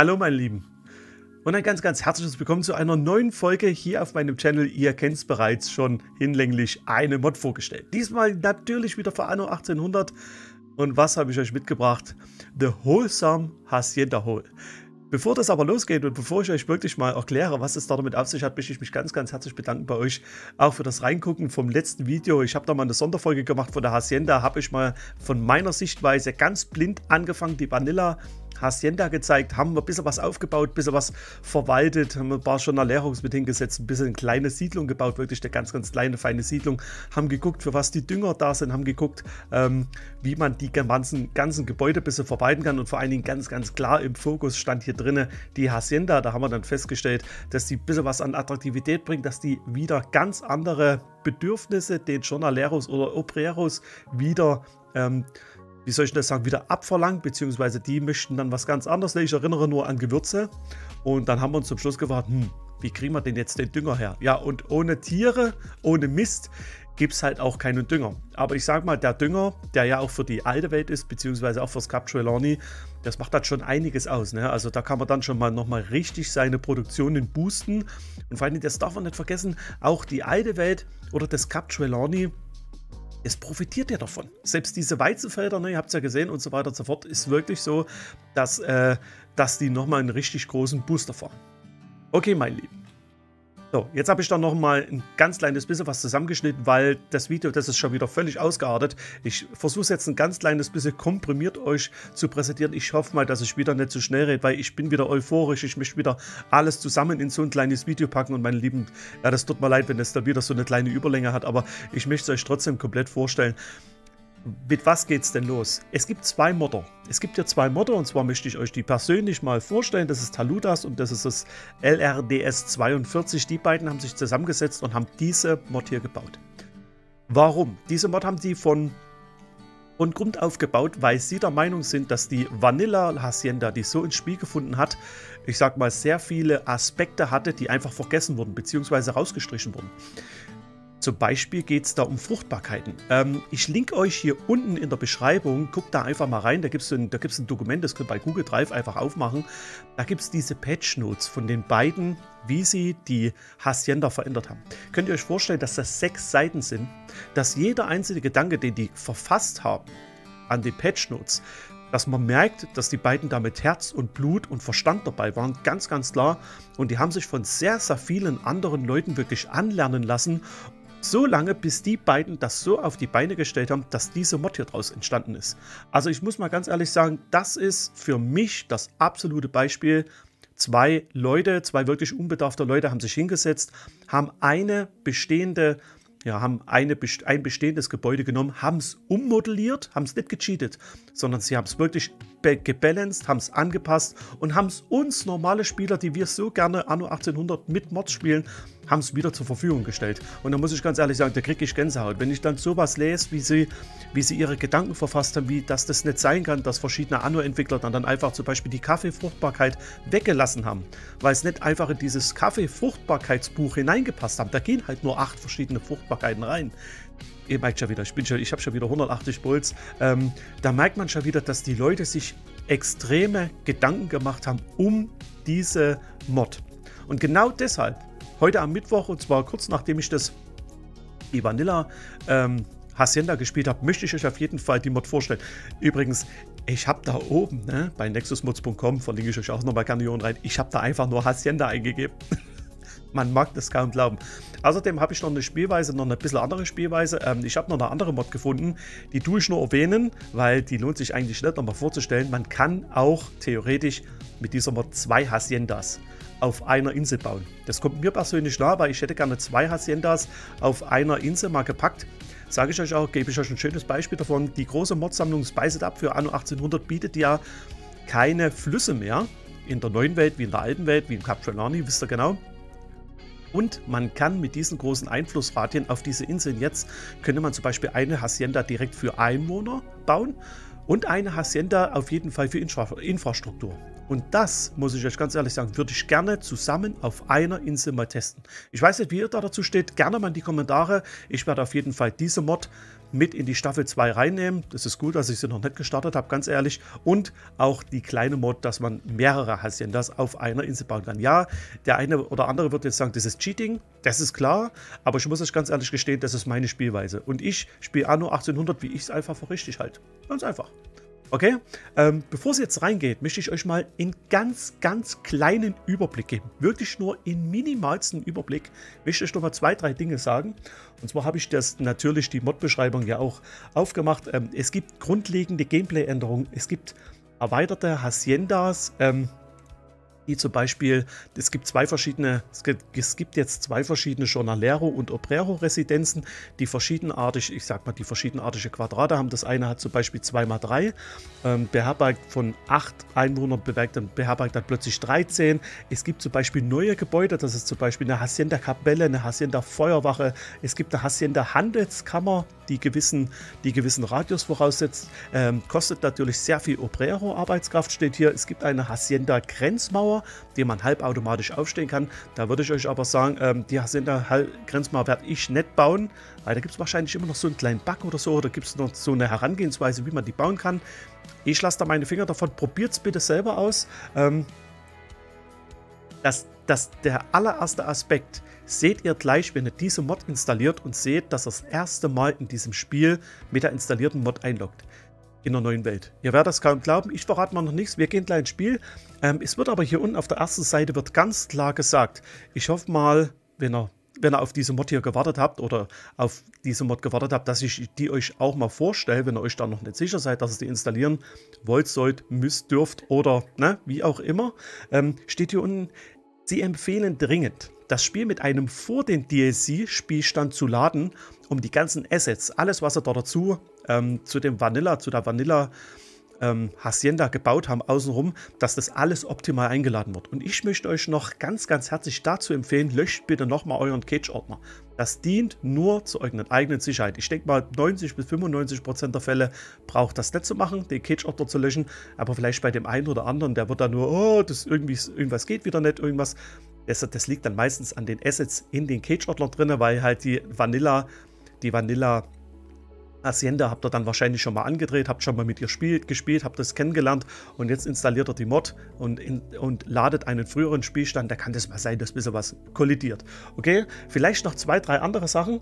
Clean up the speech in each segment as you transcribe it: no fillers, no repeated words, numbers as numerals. Hallo meine Lieben und ein ganz, ganz herzliches Willkommen zu einer neuen Folge hier auf meinem Channel. Ihr kennt es bereits schon, hinlänglich eine Mod vorgestellt. Diesmal natürlich wieder für Anno 1800. Und was habe ich euch mitgebracht? The Wholesome Hacienda Haul. Bevor das aber losgeht und bevor ich euch wirklich mal erkläre, was es da damit auf sich hat, möchte ich mich ganz, ganz herzlich bedanken bei euch, auch für das Reingucken vom letzten Video. Ich habe da mal eine Sonderfolge gemacht von der Hacienda, habe ich mal von meiner Sichtweise ganz blind angefangen, die Vanilla Hacienda gezeigt, haben wir ein bisschen was aufgebaut, ein bisschen was verwaltet, haben ein paar Jornaleros mit hingesetzt, ein bisschen eine kleine Siedlung gebaut, wirklich eine ganz, ganz kleine, feine Siedlung, haben geguckt, für was die Dünger da sind, haben geguckt, wie man die ganzen Gebäude ein bisschen verwalten kann und vor allen Dingen ganz, ganz klar im Fokus stand hier drin die Hacienda. Da haben wir dann festgestellt, dass die ein bisschen was an Attraktivität bringt, dass die wieder ganz andere Bedürfnisse den Jornaleros oder Obreros wieder wie soll ich das sagen, wieder abverlangt, beziehungsweise die möchten dann was ganz anderes. Ich erinnere nur an Gewürze und dann haben wir uns zum Schluss gefragt, wie kriegen wir denn jetzt den Dünger her? Ja, und ohne Tiere, ohne Mist gibt es halt auch keinen Dünger. Aber ich sage mal, der Dünger, der ja auch für die alte Welt ist, beziehungsweise auch fürs Cap Trelawney, das macht halt schon einiges aus, ne? Also da kann man dann schon mal nochmal richtig seine Produktionen boosten. Und vor allem, das darf man nicht vergessen, auch die alte Welt oder das Cap Trelawney, es profitiert ja davon. Selbst diese Weizenfelder, ne, ihr habt es ja gesehen und so weiter und so fort, ist wirklich so, dass die nochmal einen richtig großen Booster fahren. Okay, mein Lieben. So, jetzt habe ich dann nochmal ein ganz kleines bisschen was zusammengeschnitten, weil das Video, das ist schon wieder völlig ausgeartet. Ich versuche es jetzt ein ganz kleines bisschen komprimiert euch zu präsentieren. Ich hoffe mal, dass ich wieder nicht zu schnell rede, weil ich bin wieder euphorisch. Ich möchte wieder alles zusammen in so ein kleines Video packen und meine Lieben, ja, das tut mir leid, wenn das da wieder so eine kleine Überlänge hat, aber ich möchte es euch trotzdem komplett vorstellen. Mit was geht's denn los? Es gibt zwei Modder. Es gibt ja zwei Modder und zwar möchte ich euch die persönlich mal vorstellen. Das ist Taludas und das ist das LRDS 42. Die beiden haben sich zusammengesetzt und haben diese Mod hier gebaut. Warum? Diese Mod haben sie von Grund auf gebaut, weil sie der Meinung sind, dass die Vanilla Hacienda, die so ins Spiel gefunden hat, ich sag mal, sehr viele Aspekte hatte, die einfach vergessen wurden bzw. rausgestrichen wurden. Zum Beispiel geht es da um Fruchtbarkeiten. Ich linke euch hier unten in der Beschreibung, guckt da einfach mal rein, da gibt es ein Dokument, das könnt ihr bei Google Drive einfach aufmachen. Da gibt es diese Patch Notes von den beiden, wie sie die Hacienda verändert haben. Könnt ihr euch vorstellen, dass das 6 Seiten sind, dass jeder einzelne Gedanke, den die verfasst haben an den Patch Notes, dass man merkt, dass die beiden da mit Herz und Blut und Verstand dabei waren, ganz, ganz klar. Und die haben sich von sehr, sehr vielen anderen Leuten wirklich anlernen lassen, so lange, bis die beiden das so auf die Beine gestellt haben, dass diese Mod hier draus entstanden ist. Also ich muss mal ganz ehrlich sagen, das ist für mich das absolute Beispiel. Zwei Leute, zwei wirklich unbedarfte Leute haben sich hingesetzt, haben ein bestehendes Gebäude genommen, haben es ummodelliert, haben es nicht gecheatet, sondern sie haben es wirklich gebalanced, haben es angepasst und haben es uns normale Spieler, die wir so gerne Anno 1800 mit Mods spielen, haben es wieder zur Verfügung gestellt. Und da muss ich ganz ehrlich sagen, da kriege ich Gänsehaut. Wenn ich dann sowas lese, wie sie ihre Gedanken verfasst haben, wie dass das nicht sein kann, dass verschiedene Anno-Entwickler dann einfach zum Beispiel die Kaffeefruchtbarkeit weggelassen haben, weil es nicht einfach in dieses Kaffeefruchtbarkeitsbuch hineingepasst haben. Da gehen halt nur 8 verschiedene Fruchtbarkeiten rein. Ihr merkt schon wieder, ich habe schon wieder 180 Puls. Da merkt man schon wieder, dass die Leute sich extreme Gedanken gemacht haben um diese Mod. Und genau deshalb heute am Mittwoch, und zwar kurz nachdem ich die Vanilla Hacienda gespielt habe, möchte ich euch auf jeden Fall die Mod vorstellen. Übrigens, ich habe da oben, ne, bei NexusMods.com, verlinke ich euch auch nochmal gerne hier rein, ich habe da einfach nur Hacienda eingegeben. Man mag das kaum glauben. Außerdem habe ich noch eine bisschen andere Spielweise. Ich habe noch eine andere Mod gefunden. Die tue ich nur erwähnen, weil die lohnt sich eigentlich nicht nochmal vorzustellen. Man kann auch theoretisch mit dieser Mod 2 Haciendas auf einer Insel bauen. Das kommt mir persönlich nahe, weil ich hätte gerne 2 Haciendas auf einer Insel mal gepackt. Sage ich euch auch, gebe ich euch ein schönes Beispiel davon. Die große Mod-Sammlung Spice It Up für Anno 1800 bietet ja keine Flüsse mehr. In der neuen Welt, wie in der alten Welt, wie im Cap Trelawney, wisst ihr genau. Und man kann mit diesen großen Einflussradien auf diese Inseln jetzt, könnte man zum Beispiel eine Hacienda direkt für Einwohner bauen und eine Hacienda auf jeden Fall für Infrastruktur. Und das, muss ich euch ganz ehrlich sagen, würde ich gerne zusammen auf einer Insel mal testen. Ich weiß nicht, wie ihr da dazu steht. Gerne mal in die Kommentare. Ich werde auf jeden Fall diese Mod mit in die Staffel 2 reinnehmen. Das ist gut, dass ich sie noch nicht gestartet habe, ganz ehrlich. Und auch die kleine Mod, dass man mehrere Haciendas auf einer Insel bauen kann. Ja, der eine oder andere wird jetzt sagen, das ist Cheating. Das ist klar. Aber ich muss euch ganz ehrlich gestehen, das ist meine Spielweise. Und ich spiele Anno 1800, wie ich es einfach für richtig halte. Ganz einfach. Okay, bevor es jetzt reingeht, möchte ich euch mal einen ganz, ganz kleinen Überblick geben. Wirklich nur in minimalsten Überblick möchte ich nochmal zwei, drei Dinge sagen. Und zwar habe ich das natürlich die Mod-Beschreibung ja auch aufgemacht. Es gibt grundlegende Gameplay-Änderungen. Es gibt erweiterte Haciendas, die zum Beispiel, es gibt jetzt zwei verschiedene Jornalero und Obrero Residenzen, die verschiedenartig, die verschiedenartige Quadrate haben. Das eine hat zum Beispiel 2×3, beherbergt von 8 Einwohnern, beherbergt dann plötzlich 13. Es gibt zum Beispiel neue Gebäude, das ist zum Beispiel eine Hacienda Kapelle, eine Hacienda Feuerwache, es gibt eine Hacienda Handelskammer, die gewissen Radius voraussetzt, kostet natürlich sehr viel Obrero Arbeitskraft, steht hier. Es gibt eine Hacienda Grenzmauer, den man halbautomatisch aufstellen kann. Da würde ich euch aber sagen, die Hacienda Grenzmauer werde ich nicht bauen, weil da gibt es wahrscheinlich immer noch so einen kleinen Bug oder so, oder gibt es noch so eine Herangehensweise, wie man die bauen kann. Ich lasse da meine Finger davon, probiert es bitte selber aus. Der allererste Aspekt seht ihr gleich, wenn ihr diese Mod installiert und seht, dass das erste Mal in diesem Spiel mit der installierten Mod einloggt. In der neuen Welt. Ihr werdet es kaum glauben. Ich verrate mal noch nichts. Wir gehen gleich ins Spiel. Es wird aber hier unten auf der ersten Seite wird ganz klar gesagt. Ich hoffe mal, wenn ihr auf diese Mod hier gewartet habt oder auf diese Mod gewartet habt, dass ich die euch auch mal vorstelle, wenn ihr euch da noch nicht sicher seid, dass ihr die installieren wollt, sollt, müsst, dürft oder ne, wie auch immer. Steht hier unten, sie empfehlen dringend, das Spiel mit einem vor den DLC-Spielstand zu laden, um die ganzen Assets, alles was er da dazu zu der Vanilla Hacienda gebaut haben außenrum, dass das alles optimal eingeladen wird. Und ich möchte euch noch ganz, ganz herzlich dazu empfehlen, löscht bitte nochmal euren Cache-Ordner. Das dient nur zu eurer eigenen Sicherheit. Ich denke mal, 90 bis 95% der Fälle braucht das nicht zu machen, den Cache-Ordner zu löschen, aber vielleicht bei dem einen oder anderen, der wird dann nur, oh, das irgendwas geht wieder nicht, irgendwas. Das liegt dann meistens an den Assets in den Cache-Ordner drin, weil halt die Vanilla Hacienda habt ihr dann wahrscheinlich schon mal angedreht, habt schon mal mit ihr gespielt, habt das kennengelernt und jetzt installiert ihr die Mod und ladet einen früheren Spielstand. Da kann das mal sein, dass ein bisschen was kollidiert. Okay, vielleicht noch zwei, drei andere Sachen.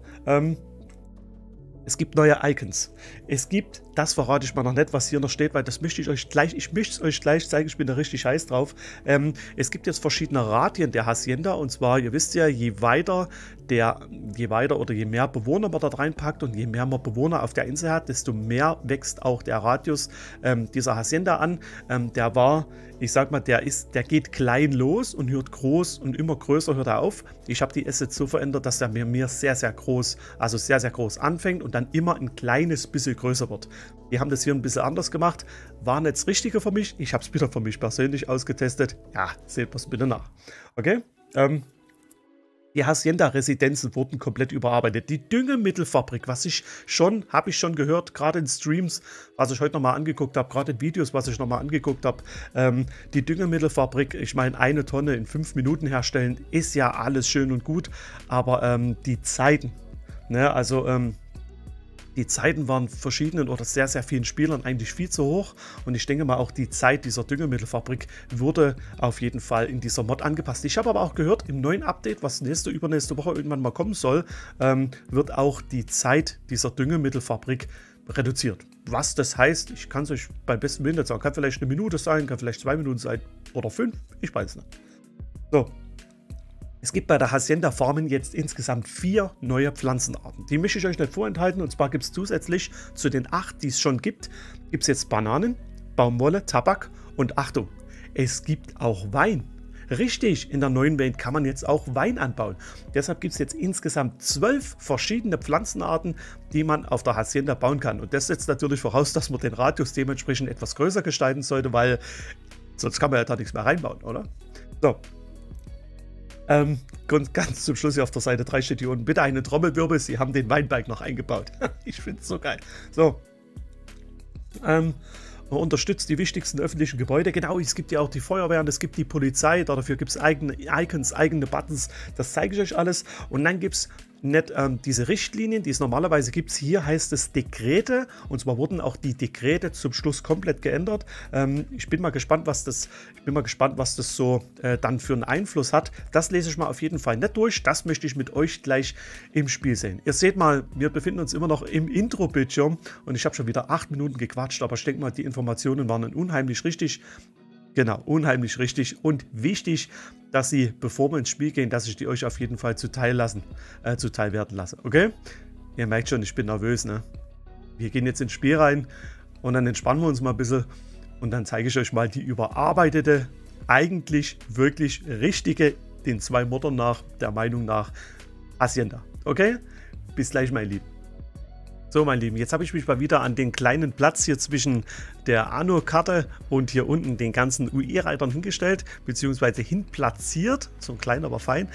Es gibt neue Icons. Es gibt, das verrate ich mal noch nicht, was hier noch steht, weil das möchte ich euch gleich, zeigen, ich bin da richtig heiß drauf. Es gibt jetzt verschiedene Radien der Hacienda und zwar, ihr wisst ja, je mehr Bewohner man da reinpackt und je mehr man Bewohner auf der Insel hat, desto mehr wächst auch der Radius dieser Hacienda an. Der geht klein los und hört groß und immer größer hört er auf. Ich habe die Assets so verändert, dass der mir sehr, sehr groß anfängt und dann immer ein kleines bisschen größer wird. Wir haben das hier ein bisschen anders gemacht. War nicht das Richtige für mich. Ich habe es wieder für mich persönlich ausgetestet. Ja, seht was bitte nach. Okay, die Hacienda-Residenzen wurden komplett überarbeitet. Die Düngemittelfabrik, habe ich schon gehört, gerade in Streams, was ich heute nochmal angeguckt habe, gerade in Videos, was ich nochmal angeguckt habe. Die Düngemittelfabrik, ich meine, 1 Tonne in 5 Minuten herstellen, ist ja alles schön und gut, aber die Zeiten, ne, also die Zeiten waren verschiedenen oder sehr, sehr vielen Spielern eigentlich viel zu hoch und ich denke mal auch die Zeit dieser Düngemittelfabrik wurde auf jeden Fall in dieser Mod angepasst. Ich habe aber auch gehört, im neuen Update, was übernächste Woche irgendwann mal kommen soll, wird auch die Zeit dieser Düngemittelfabrik reduziert. Was das heißt, ich kann es euch beim besten Willen nicht sagen. Kann vielleicht 1 Minute sein, kann vielleicht 2 Minuten sein oder 5, ich weiß nicht. So. Es gibt bei der Hacienda Farmen jetzt insgesamt 4 neue Pflanzenarten. Die möchte ich euch nicht vorenthalten. Und zwar gibt es zusätzlich zu den 8, die es schon gibt, gibt es jetzt Bananen, Baumwolle, Tabak und Achtung, es gibt auch Wein. Richtig, in der neuen Welt kann man jetzt auch Wein anbauen. Deshalb gibt es jetzt insgesamt 12 verschiedene Pflanzenarten, die man auf der Hacienda bauen kann. Und das setzt natürlich voraus, dass man den Radius dementsprechend etwas größer gestalten sollte, weil sonst kann man ja da nichts mehr reinbauen, oder? So. Ganz zum Schluss hier auf der Seite 3 steht hier unten, bitte einen Trommelwirbel, sie haben den Weinberg noch eingebaut. Ich finde es so geil. So. Man unterstützt die wichtigsten öffentlichen Gebäude. Genau, es gibt ja auch die Feuerwehren, es gibt die Polizei, dafür gibt es eigene Icons, eigene Buttons. Das zeige ich euch alles. Und dann gibt es nicht diese Richtlinien, die es normalerweise gibt. Hier heißt es Dekrete, und zwar wurden auch die Dekrete zum Schluss komplett geändert. Ich bin mal gespannt, was das so dann für einen Einfluss hat. Das lese ich mal auf jeden Fall nicht durch. Das möchte ich mit euch gleich im Spiel sehen. Ihr seht mal, wir befinden uns immer noch im Intro-Bildschirm und ich habe schon wieder 8 Minuten gequatscht, aber ich denke mal, die Informationen waren unheimlich richtig. Genau, unheimlich richtig und wichtig, dass sie, bevor wir ins Spiel gehen, dass ich die euch auf jeden Fall zuteil werden lasse, okay? Ihr merkt schon, ich bin nervös, ne? Wir gehen jetzt ins Spiel rein und dann entspannen wir uns mal ein bisschen und dann zeige ich euch mal die überarbeitete, eigentlich wirklich richtige, den zwei Mordern nach, der Meinung nach, Hacienda, okay? Bis gleich, mein Lieben. So, mein Lieben, jetzt habe ich mich mal wieder an den kleinen Platz hier zwischen der Anno-Karte und hier unten den ganzen UE-Reitern hingestellt, beziehungsweise hinplatziert. So ein kleiner, aber fein.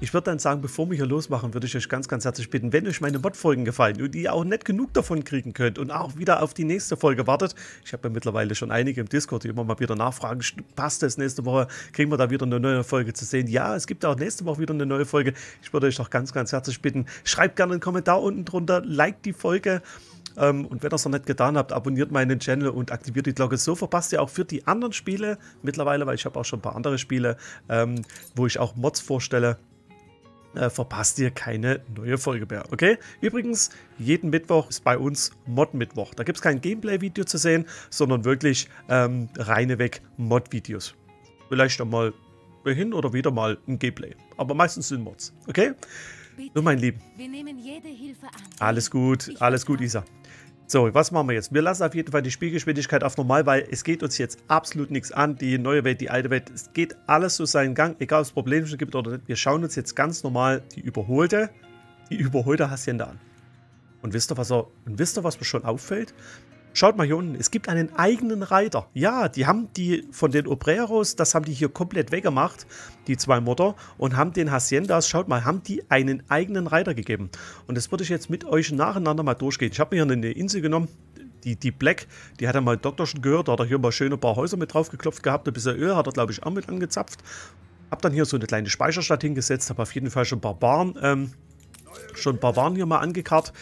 Ich würde dann sagen, bevor wir hier losmachen, würde ich euch ganz, ganz herzlich bitten, wenn euch meine Mod-Folgen gefallen und ihr auch nicht genug davon kriegen könnt und auch wieder auf die nächste Folge wartet. Ich habe ja mittlerweile schon einige im Discord, die immer mal wieder nachfragen, passt es nächste Woche, kriegen wir da wieder eine neue Folge zu sehen. Ja, es gibt auch nächste Woche wieder eine neue Folge. Ich würde euch doch ganz, ganz herzlich bitten, schreibt gerne einen Kommentar unten drunter, liked die Folge und wenn ihr es noch nicht getan habt, abonniert meinen Channel und aktiviert die Glocke. So verpasst ihr auch für die anderen Spiele mittlerweile, weil ich habe auch schon ein paar andere Spiele, wo ich auch Mods vorstelle, verpasst ihr keine neue Folge mehr, okay? Übrigens, jeden Mittwoch ist bei uns Mod-Mittwoch. Da gibt es kein Gameplay-Video zu sehen, sondern wirklich reineweg Mod-Videos. Vielleicht auch mal hin oder wieder mal ein Gameplay, aber meistens sind Mods, okay? So, mein Lieben. Wir nehmen jede Hilfe an. Alles gut, Isa. So, was machen wir jetzt? Wir lassen auf jeden Fall die Spielgeschwindigkeit auf normal, weil es geht uns jetzt absolut nichts an. Die neue Welt, die alte Welt, es geht alles so seinen Gang, egal ob es Probleme gibt oder nicht. Wir schauen uns jetzt ganz normal die überholte Hacienda an. Und wisst ihr, was mir schon auffällt? Schaut mal hier unten, es gibt einen eigenen Reiter. Ja, die haben die von den Obreros, das haben die hier komplett weggemacht, die zwei Mörder, und haben den Haciendas, schaut mal, haben die einen eigenen Reiter gegeben. Und das würde ich jetzt mit euch nacheinander mal durchgehen. Ich habe mir hier eine Insel genommen, die Black, die hat ja mal Doktor schon gehört, da hat er hier mal schön ein paar Häuser mit draufgeklopft gehabt, ein bisschen Öl hat er, glaube ich, auch mit angezapft. Hab dann hier so eine kleine Speicherstadt hingesetzt, habe auf jeden Fall schon ein paar Barbaren, hier mal angekarrt.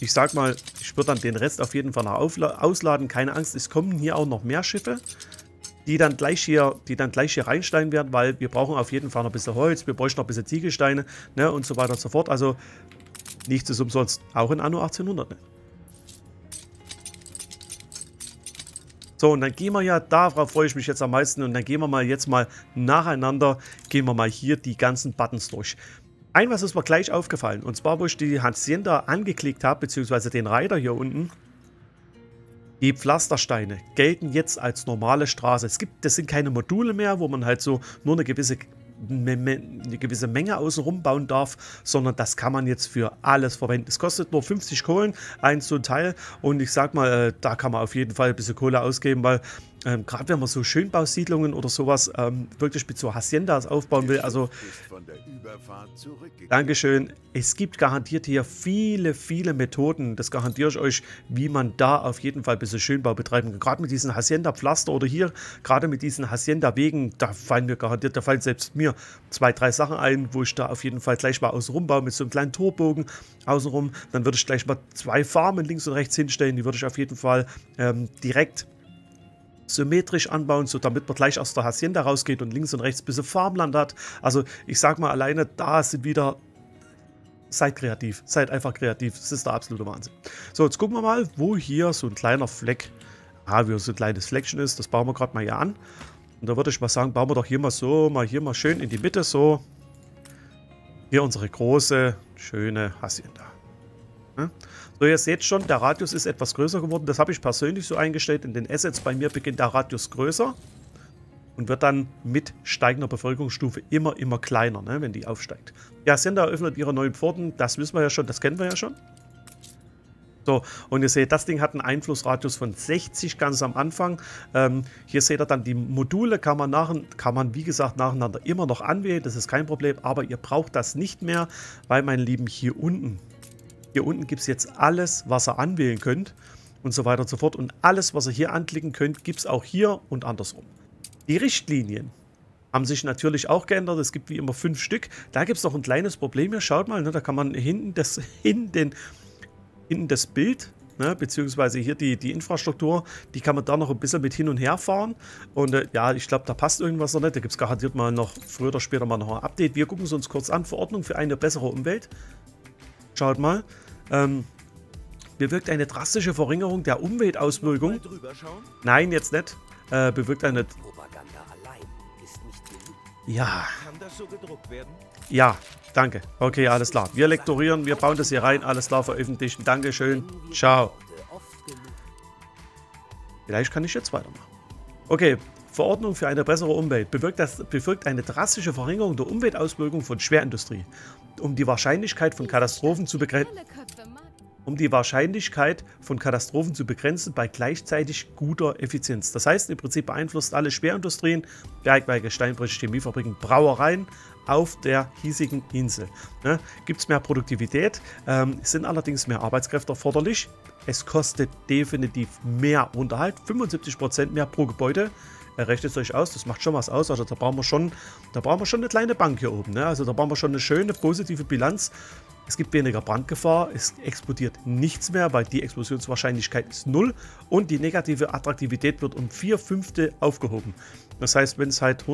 Ich sag mal, ich würde dann den Rest auf jeden Fall noch ausladen. Keine Angst, es kommen hier auch noch mehr Schiffe, die dann gleich hier reinsteigen werden, weil wir brauchen auf jeden Fall noch ein bisschen Holz, wir bräuchten noch ein bisschen Ziegelsteine, ne, und so weiter und so fort. Also nichts ist umsonst, auch in Anno 1800. Ne? So, und dann gehen wir ja, darauf freue ich mich jetzt am meisten, und dann gehen wir mal jetzt mal nacheinander, gehen wir mal hier die ganzen Buttons durch. Ein was ist mir gleich aufgefallen, und zwar, wo ich die Hacienda angeklickt habe, beziehungsweise den Reiter hier unten, die Pflastersteine gelten jetzt als normale Straße. Das sind keine Module mehr, wo man halt so nur eine gewisse Menge außenrum bauen darf, sondern das kann man jetzt für alles verwenden. Es kostet nur 50 Kohlen, so ein Teil, und ich sag mal, da kann man auf jeden Fall ein bisschen Kohle ausgeben, weil gerade wenn man so Schönbausiedlungen oder sowas wirklich mit so Haciendas aufbauen will, also Dankeschön, es gibt garantiert hier viele, viele Methoden, das garantiere ich euch, wie man da auf jeden Fall ein bisschen Schönbau betreiben kann. Gerade mit diesen Hacienda-Pflaster oder hier, gerade mit diesen Hacienda-Wegen, da fallen selbst mir 2, 3 Sachen ein, wo ich da auf jeden Fall gleich mal außenrum baue, mit so einem kleinen Torbogen außenrum. Dann würde ich gleich mal 2 Farmen links und rechts hinstellen, die würde ich auf jeden Fall direkt symmetrisch anbauen, so damit man gleich aus der Hacienda rausgeht und links und rechts ein bisschen Farmland hat. Also ich sag mal, alleine da sind wieder, seid kreativ, seid einfach kreativ, das ist der absolute Wahnsinn. So, jetzt gucken wir mal, wo hier so ein kleiner Fleck, wie so ein kleines Fleckchen ist, das bauen wir gerade mal hier an. Und da würde ich mal sagen, bauen wir doch hier mal so, hier mal schön in die Mitte so. Hier unsere große, schöne Hacienda. Hm? So, ihr seht schon, der Radius ist etwas größer geworden. Das habe ich persönlich so eingestellt. In den Assets bei mir beginnt der Radius größer und wird dann mit steigender Bevölkerungsstufe immer kleiner, ne, wenn die aufsteigt. Ja, Hacienda eröffnet ihre neuen Pforten. Das wissen wir ja schon, das kennen wir ja schon. So, und ihr seht, das Ding hat einen Einflussradius von 60 ganz am Anfang. Hier seht ihr dann die Module, kann man wie gesagt nacheinander immer noch anwählen. Das ist kein Problem, aber ihr braucht das nicht mehr, weil, meine Lieben, hier unten gibt es jetzt alles, was ihr anwählen könnt. und so weiter und so fort. Und alles, was ihr hier anklicken könnt, gibt es auch hier und andersrum. Die Richtlinien haben sich natürlich auch geändert. Es gibt wie immer 5 Stück. Da gibt es noch ein kleines Problem hier. Schaut mal, ne, da kann man hinten das Bild, ne, beziehungsweise hier die Infrastruktur, die kann man da noch ein bisschen mit hin und her fahren. Und ja, ich glaube, da passt irgendwas noch nicht. Da gibt es garantiert mal noch früher oder später mal noch ein Update. Wir gucken es uns kurz an. Verordnung für eine bessere Umwelt. Schaut mal. Bewirkt eine drastische Verringerung der Umweltauswirkung. Nein, jetzt nicht. Bewirkt eine... Ja. Kann das so gedruckt werden? Ja, danke. Okay, alles klar. Wir lektorieren, wir bauen das hier rein. Alles klar, veröffentlichen. Dankeschön. Ciao. Vielleicht kann ich jetzt weitermachen. Okay. Verordnung für eine bessere Umwelt. Bewirkt eine drastische Verringerung der Umweltauswirkungen von Schwerindustrie. Um die Wahrscheinlichkeit von Katastrophen zu begrenzen. Bei gleichzeitig guter Effizienz. Das heißt, im Prinzip beeinflusst alle Schwerindustrien, Bergwerke, Steinbrüche, Chemiefabriken, Brauereien auf der hiesigen Insel. Ne? Gibt es mehr Produktivität, sind allerdings mehr Arbeitskräfte erforderlich. Es kostet definitiv mehr Unterhalt, 75% mehr pro Gebäude. Rechnet es euch aus, das macht schon was aus. Also da brauchen wir schon eine kleine Bank hier oben. Ne? Also da brauchen wir schon eine schöne, positive Bilanz. Es gibt weniger Brandgefahr, es explodiert nichts mehr, weil die Explosionswahrscheinlichkeit ist 0 und die negative Attraktivität wird um 4/5 aufgehoben. Das heißt, wenn es halt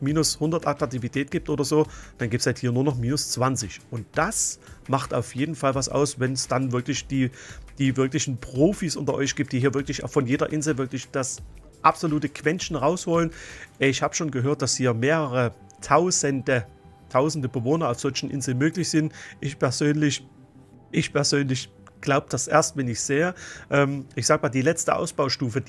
minus 100 Attraktivität gibt oder so, dann gibt es halt hier nur noch minus 20. Und das macht auf jeden Fall was aus, wenn es dann wirklich die wirklichen Profis unter euch gibt, die hier wirklich von jeder Insel wirklich das absolute Quäntchen rausholen. Ich habe schon gehört, dass hier mehrere tausende Bewohner auf solchen Inseln möglich sind. Ich persönlich glaube das erst, wenn ich sehe. Ich sag mal, die letzte Ausbaustufe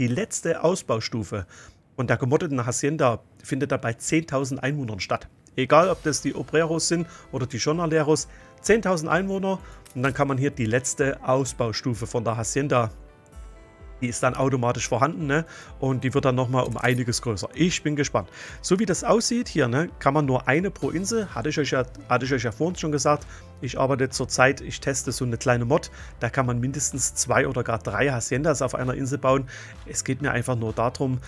von der gemoddeten Hacienda findet da bei 10.000 Einwohnern statt. Egal, ob das die Obreros sind oder die Jornaleros, 10.000 Einwohner und dann kann man hier die letzte Ausbaustufe von der Hacienda, die ist dann automatisch vorhanden, ne? Und die wird dann nochmal um einiges größer. Ich bin gespannt. So wie das aussieht hier, ne, kann man nur eine pro Insel. Hatte ich euch ja vorhin schon gesagt. Ich arbeite zurzeit, ich teste so eine kleine Mod. Da kann man mindestens 2 oder gar 3 Haciendas auf einer Insel bauen. Es geht mir einfach nur darum,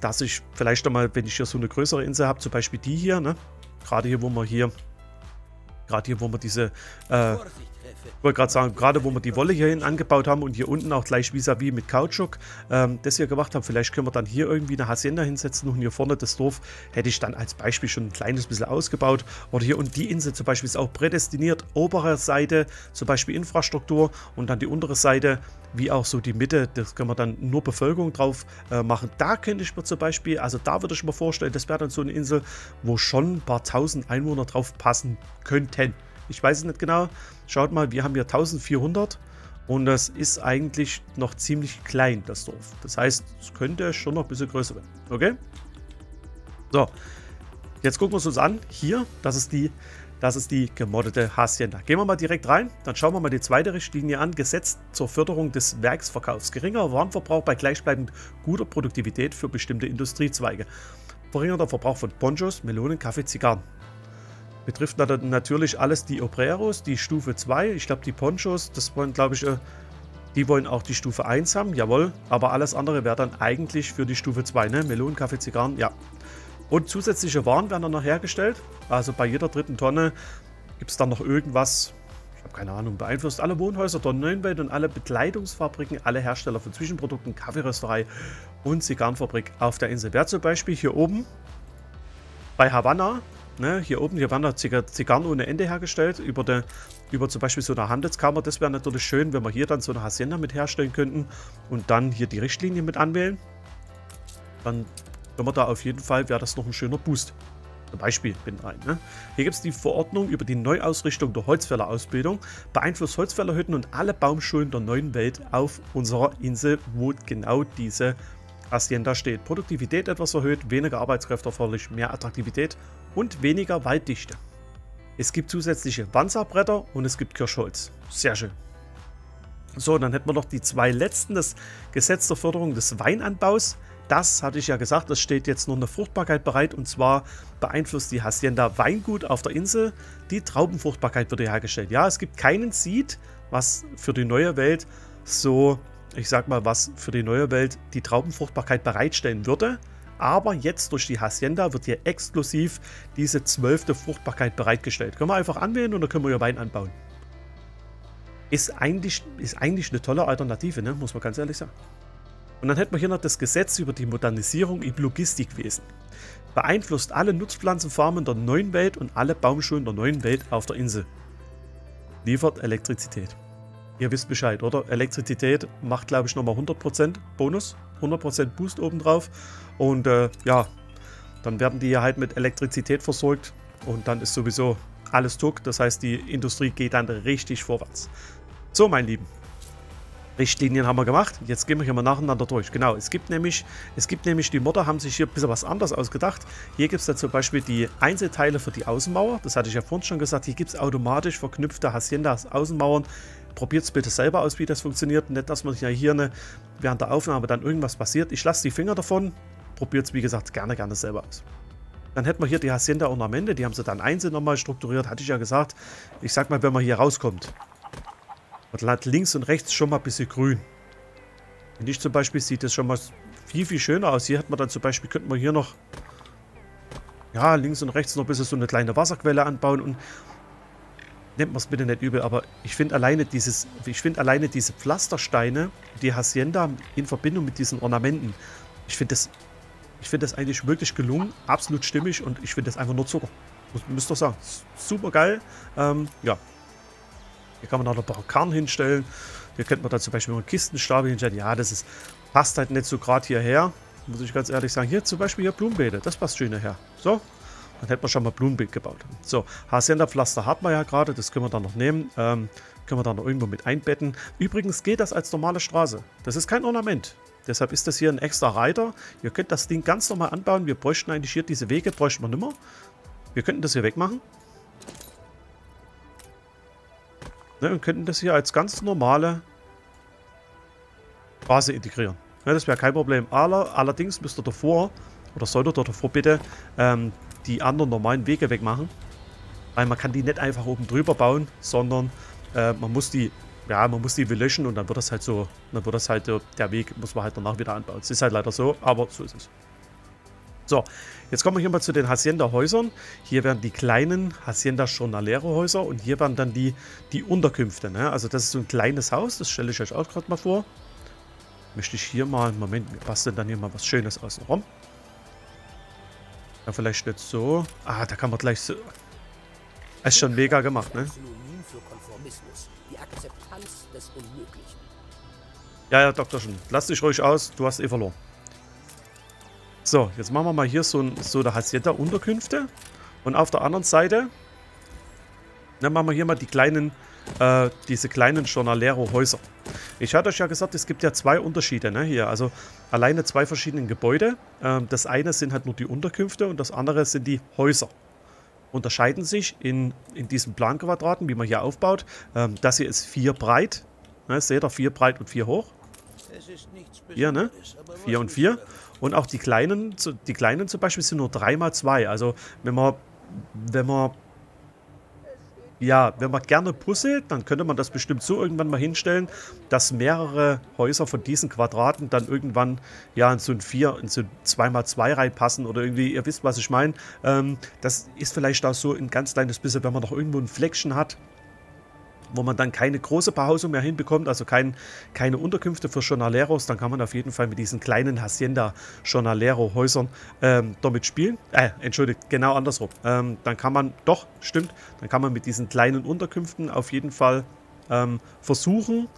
dass ich vielleicht einmal, wenn ich hier so eine größere Insel habe, zum Beispiel die hier, ne? Ich wollte gerade sagen, gerade wo wir die Wolle hierhin angebaut haben und hier unten auch gleich vis-à-vis mit Kautschuk das hier gemacht haben, vielleicht können wir dann hier irgendwie eine Hacienda hinsetzen und hier vorne das Dorf hätte ich dann als Beispiel schon ein kleines bisschen ausgebaut. Oder hier und die Insel zum Beispiel ist auch prädestiniert, obere Seite zum Beispiel Infrastruktur und dann die untere Seite, wie auch so die Mitte, das können wir dann nur Bevölkerung drauf machen. Da könnte ich mir zum Beispiel, also da würde ich mir vorstellen, das wäre dann so eine Insel, wo schon ein paar tausend Einwohner drauf passen könnten. Ich weiß es nicht genau. Schaut mal, wir haben hier 1400 und das ist eigentlich noch ziemlich klein, das Dorf. Das heißt, es könnte schon noch ein bisschen größer werden. Okay? So, jetzt gucken wir es uns an. Hier, das ist die gemoddete Hacienda. Gehen wir mal direkt rein, dann schauen wir mal die zweite Richtlinie an. Gesetz zur Förderung des Werksverkaufs. Geringerer Warenverbrauch bei gleichbleibend guter Produktivität für bestimmte Industriezweige. Verringerter Verbrauch von Ponchos, Melonen, Kaffee, Zigarren. Betrifft natürlich alles die Obreros, die Stufe 2, ich glaube die Ponchos, das wollen glaube ich, die wollen auch die Stufe 1 haben, jawohl, aber alles andere wäre dann eigentlich für die Stufe 2, ne? Melonen, Kaffee, Zigarren, ja. Und zusätzliche Waren werden dann noch hergestellt, also bei jeder dritten Tonne gibt es dann noch irgendwas, ich habe keine Ahnung, beeinflusst alle Wohnhäuser der neuen Welt und alle Bekleidungsfabriken, alle Hersteller von Zwischenprodukten, Kaffeerösterei und Zigarrenfabrik auf der Insel. Wer zum Beispiel hier oben bei Havanna, ne, hier werden da Zigarren ohne Ende hergestellt, über zum Beispiel so eine Handelskammer. Das wäre natürlich schön, wenn wir hier dann so eine Hacienda mit herstellen könnten und dann hier die Richtlinie mit anwählen. Dann können wir da auf jeden Fall, wäre das noch ein schöner Boost. Zum Beispiel mit rein. Ne? Hier gibt es die Verordnung über die Neuausrichtung der Holzfällerausbildung. Beeinflusst Holzfällerhütten und alle Baumschulen der neuen Welt auf unserer Insel, wo genau diese Hacienda steht. Produktivität etwas erhöht, weniger Arbeitskräfte erforderlich, mehr Attraktivität und weniger Walddichte. Es gibt zusätzliche Panzerbretter und es gibt Kirschholz. Sehr schön. So, dann hätten wir noch die 2 letzten. Das Gesetz zur Förderung des Weinanbaus. Das hatte ich ja gesagt, das steht jetzt noch eine Fruchtbarkeit bereit und zwar beeinflusst die Hacienda Weingut auf der Insel. Die Traubenfruchtbarkeit wird hergestellt. Ja, es gibt keinen Seed, was für die neue Welt so ich sag mal, was für die neue Welt die Traubenfruchtbarkeit bereitstellen würde. Aber jetzt durch die Hacienda wird hier exklusiv diese 12. Fruchtbarkeit bereitgestellt. Können wir einfach anwählen und dann können wir hier Wein anbauen. Ist eigentlich eine tolle Alternative, ne? Muss man ganz ehrlich sagen. Und dann hätten wir hier noch das Gesetz über die Modernisierung im Logistikwesen. Beeinflusst alle Nutzpflanzenfarmen der neuen Welt und alle Baumschulen der neuen Welt auf der Insel. Liefert Elektrizität. Ihr wisst Bescheid, oder? Elektrizität macht, glaube ich, nochmal 100% Bonus, 100% Boost obendrauf. Und ja, dann werden die hier halt mit Elektrizität versorgt. Und dann ist sowieso alles tuck. Das heißt, die Industrie geht dann richtig vorwärts. So, mein Lieben. Richtlinien haben wir gemacht. Jetzt gehen wir hier mal nacheinander durch. Genau, es gibt nämlich die Modder haben sich hier ein bisschen was anderes ausgedacht. Hier gibt es dann zum Beispiel die Einzelteile für die Außenmauer. Das hatte ich ja vorhin schon gesagt. Hier gibt es automatisch verknüpfte Haciendas Außenmauern. Probiert es bitte selber aus, wie das funktioniert. Nicht, dass man ja hier während der Aufnahme dann irgendwas passiert. Ich lasse die Finger davon. Probiert es, wie gesagt, gerne selber aus. Dann hätten wir hier die Hacienda-Ornamente. Die haben sie dann einzeln nochmal strukturiert, hatte ich ja gesagt. Ich sag mal, wenn man hier rauskommt. Und dann hat links und rechts schon mal ein bisschen grün. Wenn ich zum Beispiel, sieht das schon mal viel schöner aus. Hier hat man dann zum Beispiel, könnte man hier noch, ja, links und rechts noch ein bisschen so eine kleine Wasserquelle anbauen. Und nimmt man es bitte nicht übel, aber ich finde alleine diese Pflastersteine, die Hacienda in Verbindung mit diesen Ornamenten, ich finde das eigentlich wirklich gelungen, absolut stimmig und ich finde das einfach nur Zucker. Müsst ihr sagen, super geil. Ja. Hier kann man auch noch ein paar Karren hinstellen. Hier könnte man dann zum Beispiel einen Kistenstab hinstellen. Ja, das ist, passt halt nicht so gerade hierher. Muss ich ganz ehrlich sagen. Hier zum Beispiel hier Blumenbeete. Das passt schön hierher. So, dann hätten wir schon mal Blumenbeet gebaut. So, Hacienda-Pflaster hat man ja gerade. Das können wir dann noch nehmen. Können wir dann noch irgendwo mit einbetten. Übrigens geht das als normale Straße. Das ist kein Ornament. Deshalb ist das hier ein extra Reiter. Ihr könnt das Ding ganz normal anbauen. Wir bräuchten eigentlich hier diese Wege. Bräuchten wir nicht mehr. Wir könnten das hier wegmachen. Ne, und könnten das hier als ganz normale Straße integrieren. Ne, das wäre kein Problem. Allerdings müsst ihr davor, oder solltet ihr davor bitte, die anderen normalen Wege wegmachen. Weil man kann die nicht einfach oben drüber bauen, sondern man muss die löschen und dann wird das halt so, dann wird das halt, der Weg muss man halt danach wieder anbauen. Es ist halt leider so, aber so ist es. So, jetzt kommen wir hier mal zu den Hacienda-Häusern. Hier werden die kleinen Hacienda-Jornalero-Häuser und hier werden dann die Unterkünfte. Ne? Also das ist so ein kleines Haus, das stelle ich euch auch gerade mal vor. Möchte ich hier mal, Moment, mir passt denn dann hier mal was Schönes außen rum? Ja, vielleicht nicht so. Ah, da kann man gleich so... Das ist schon mega gemacht, ne? Ja, Dr. Schön, lass dich ruhig aus, du hast eh verloren. So, jetzt machen wir mal hier so eine Hacienda-Unterkünfte. Und auf der anderen Seite, dann machen wir hier mal die kleinen, diese kleinen Jornalero-Häuser. Ich hatte euch ja gesagt, es gibt ja zwei Unterschiede, ne, hier. Also alleine zwei verschiedene Gebäude. Das eine sind halt nur die Unterkünfte und das andere sind die Häuser. Unterscheiden sich in diesen Planquadraten, wie man hier aufbaut. Das hier ist 4 breit. Ne, seht ihr, 4 breit und 4 hoch. Hier, ne? 4 und 4. Und auch die kleinen zum Beispiel sind nur 3x2. Also wenn man gerne puzzelt, dann könnte man das bestimmt so irgendwann mal hinstellen, dass mehrere Häuser von diesen Quadraten dann irgendwann ja in so ein 4, in so ein 2x2 reinpassen oder irgendwie, ihr wisst, was ich meine. Das ist vielleicht auch so ein ganz kleines bisschen, wenn man noch irgendwo ein Fleckchen hat, wo man dann keine große Behausung mehr hinbekommt, also keine Unterkünfte für Jornaleros, dann kann man auf jeden Fall mit diesen kleinen Hacienda-Jornalero-Häusern damit spielen. Entschuldigt, genau andersrum. Dann kann man, doch, stimmt, dann kann man mit diesen kleinen Unterkünften auf jeden Fall versuchen,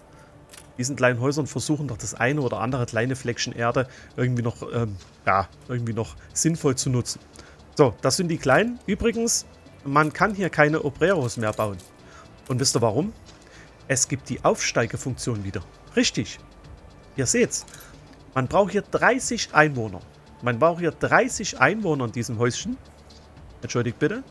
diesen kleinen Häusern versuchen, doch das eine oder andere kleine Fleckchen Erde irgendwie noch, irgendwie noch sinnvoll zu nutzen. So, das sind die kleinen. Übrigens, man kann hier keine Obreros mehr bauen. Und wisst ihr warum? Es gibt die Aufsteigefunktion wieder. Richtig. Ihr seht's. Man braucht hier 30 Einwohner. Man braucht hier 30 Einwohner in diesem Häuschen. Entschuldigt bitte.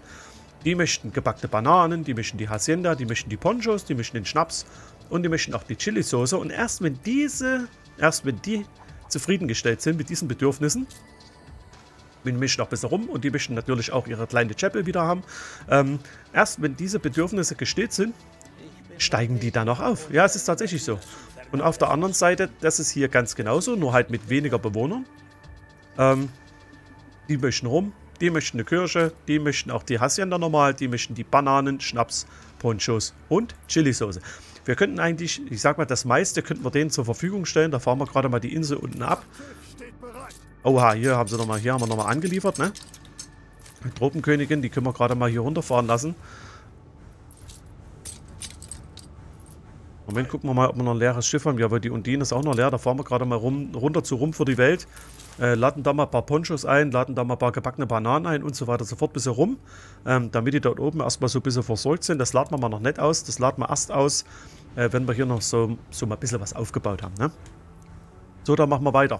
Die möchten gebackte Bananen, die möchten die Hacienda, die möchten die Ponchos, die möchten den Schnaps und die möchten auch die Chili-Soße. Und erst wenn die zufriedengestellt sind mit diesen Bedürfnissen, die mischen noch besser rum und die möchten natürlich auch ihre kleine Chapel wieder haben. Erst wenn diese Bedürfnisse gestillt sind, steigen die dann auch auf. Ja, es ist tatsächlich so. Und auf der anderen Seite, das ist hier ganz genauso, nur halt mit weniger Bewohnern. Die möchten rum, die möchten eine Kirche, die möchten auch die Hacienda normal, die möchten die Bananen, Schnaps, Ponchos und Chilisauce. Wir könnten eigentlich, ich sag mal, das meiste könnten wir denen zur Verfügung stellen. Da fahren wir gerade mal die Insel unten ab. Oha, hier haben sie nochmal, hier haben wir nochmal angeliefert, ne? Die Tropenkönigin, die können wir gerade mal hier runterfahren lassen. Moment, gucken wir mal, ob wir noch ein leeres Schiff haben. Ja, weil die Undine ist auch noch leer. Da fahren wir gerade mal runter zu Rum für die Welt. Laden da mal ein paar Ponchos ein, laden da mal ein paar gebackene Bananen ein und so weiter sofort bis rum. Damit die dort oben erstmal so ein bisschen versorgt sind. Das laden wir mal noch nicht aus. Das laden wir erst aus, wenn wir hier noch so mal ein bisschen was aufgebaut haben. Ne? So, dann machen wir weiter.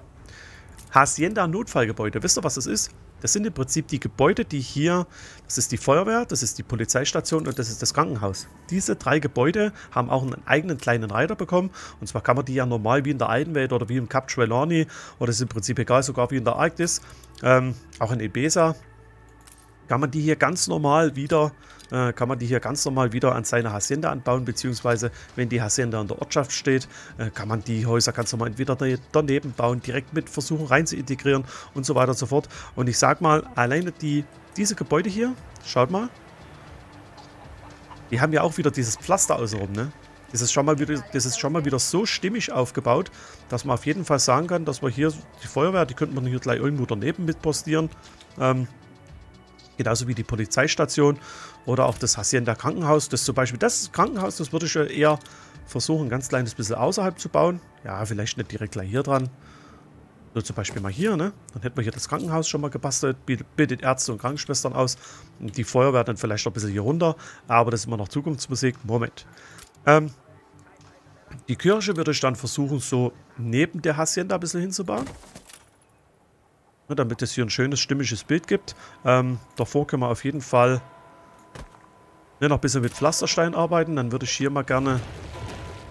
Hacienda Notfallgebäude. Wisst ihr, was das ist? Das sind im Prinzip die Gebäude, die hier, das ist die Feuerwehr, das ist die Polizeistation und das ist das Krankenhaus. Diese drei Gebäude haben auch einen eigenen kleinen Reiter bekommen. Und zwar kann man die ja normal wie in der alten Welt oder wie im Cap Trelawney oder ist im Prinzip egal, sogar wie in der Arktis, auch in Ibiza, kann man die hier ganz normal wieder an seine Hacienda anbauen, beziehungsweise wenn die Hacienda in der Ortschaft steht, kann man die Häuser ganz normal entweder daneben bauen, direkt mit versuchen rein zu integrieren und so weiter und so fort. Und ich sag mal, alleine diese Gebäude hier, schaut mal, die haben ja auch wieder dieses Pflaster außenrum, ne? Das ist schon mal wieder so stimmig aufgebaut, dass man auf jeden Fall sagen kann, dass wir hier die Feuerwehr, die könnte man hier gleich irgendwo daneben mitpostieren, genauso wie die Polizeistation oder auch das Hacienda Krankenhaus. Das zum Beispiel, das Krankenhaus, das würde ich eher versuchen, ein ganz kleines bisschen außerhalb zu bauen. Ja, vielleicht nicht direkt gleich hier dran. So zum Beispiel mal hier, ne? Dann hätten wir hier das Krankenhaus schon mal gebastelt, bildet Ärzte und Krankenschwestern aus. Und die Feuerwehr dann vielleicht noch ein bisschen hier runter. Aber das ist immer noch Zukunftsmusik. Moment. Die Kirche würde ich dann versuchen, so neben der Hacienda ein bisschen hinzubauen. Damit es hier ein schönes, stimmiges Bild gibt. Davor können wir auf jeden Fall noch ein bisschen mit Pflasterstein arbeiten. Dann würde ich hier mal gerne...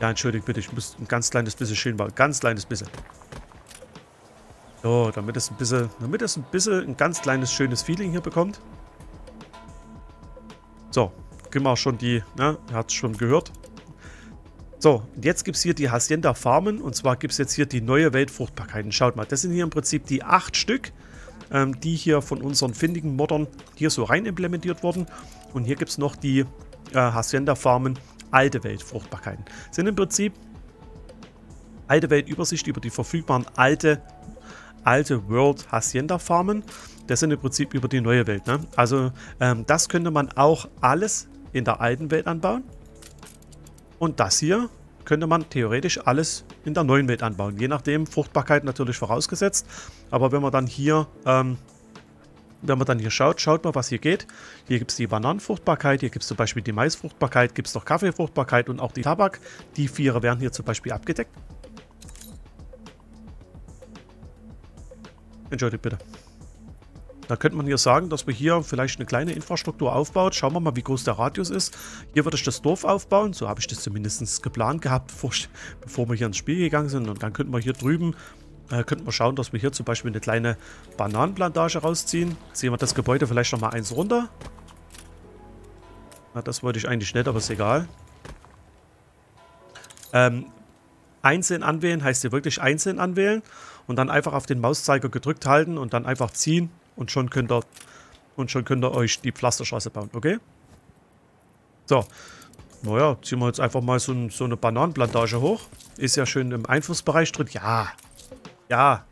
Ja, entschuldigt bitte, ich muss ein ganz kleines bisschen schön bauen. Ganz kleines bisschen. So, damit es ein bisschen ein ganz kleines, schönes Feeling hier bekommt. So, können wir auch schon die... Ne, ihr habt es schon gehört. So, und jetzt gibt es hier die Hacienda Farmen und zwar gibt es jetzt hier die neue Weltfruchtbarkeiten. Schaut mal, das sind hier im Prinzip die 8 Stück, die hier von unseren findigen Moddern hier so rein implementiert wurden. Und hier gibt es noch die Hacienda Farmen alte Weltfruchtbarkeiten. Das sind im Prinzip alte Weltübersicht über die verfügbaren alte World Hacienda Farmen. Das sind im Prinzip über die neue Welt. Ne? Also das könnte man auch alles in der alten Welt anbauen. Und das hier könnte man theoretisch alles in der neuen Welt anbauen. Je nachdem, Fruchtbarkeit natürlich vorausgesetzt. Aber wenn man dann hier, schaut, schaut mal, was hier geht. Hier gibt es die Bananenfruchtbarkeit, hier gibt es zum Beispiel die Maisfruchtbarkeit, gibt es noch Kaffeefruchtbarkeit und auch die Tabak. Die 4 werden hier zum Beispiel abgedeckt. Entschuldigt bitte. Da könnte man hier sagen, dass wir hier vielleicht eine kleine Infrastruktur aufbaut. Schauen wir mal, wie groß der Radius ist. Hier würde ich das Dorf aufbauen. So habe ich das zumindest geplant gehabt, bevor wir hier ins Spiel gegangen sind. Und dann könnten wir hier drüben, könnten wir schauen, dass wir hier zum Beispiel eine kleine Bananenplantage rausziehen. Ziehen wir das Gebäude vielleicht nochmal eins runter. Na, das wollte ich eigentlich nicht, aber ist egal. Einzeln anwählen heißt hier wirklich einzeln anwählen. Und dann einfach auf den Mauszeiger gedrückt halten und dann einfach ziehen. Und schon könnt ihr euch die Pflasterstraße bauen, okay? So, naja, ziehen wir jetzt einfach mal so eine Bananenplantage hoch. Ist ja schön im Einflussbereich drin. Ja, ja.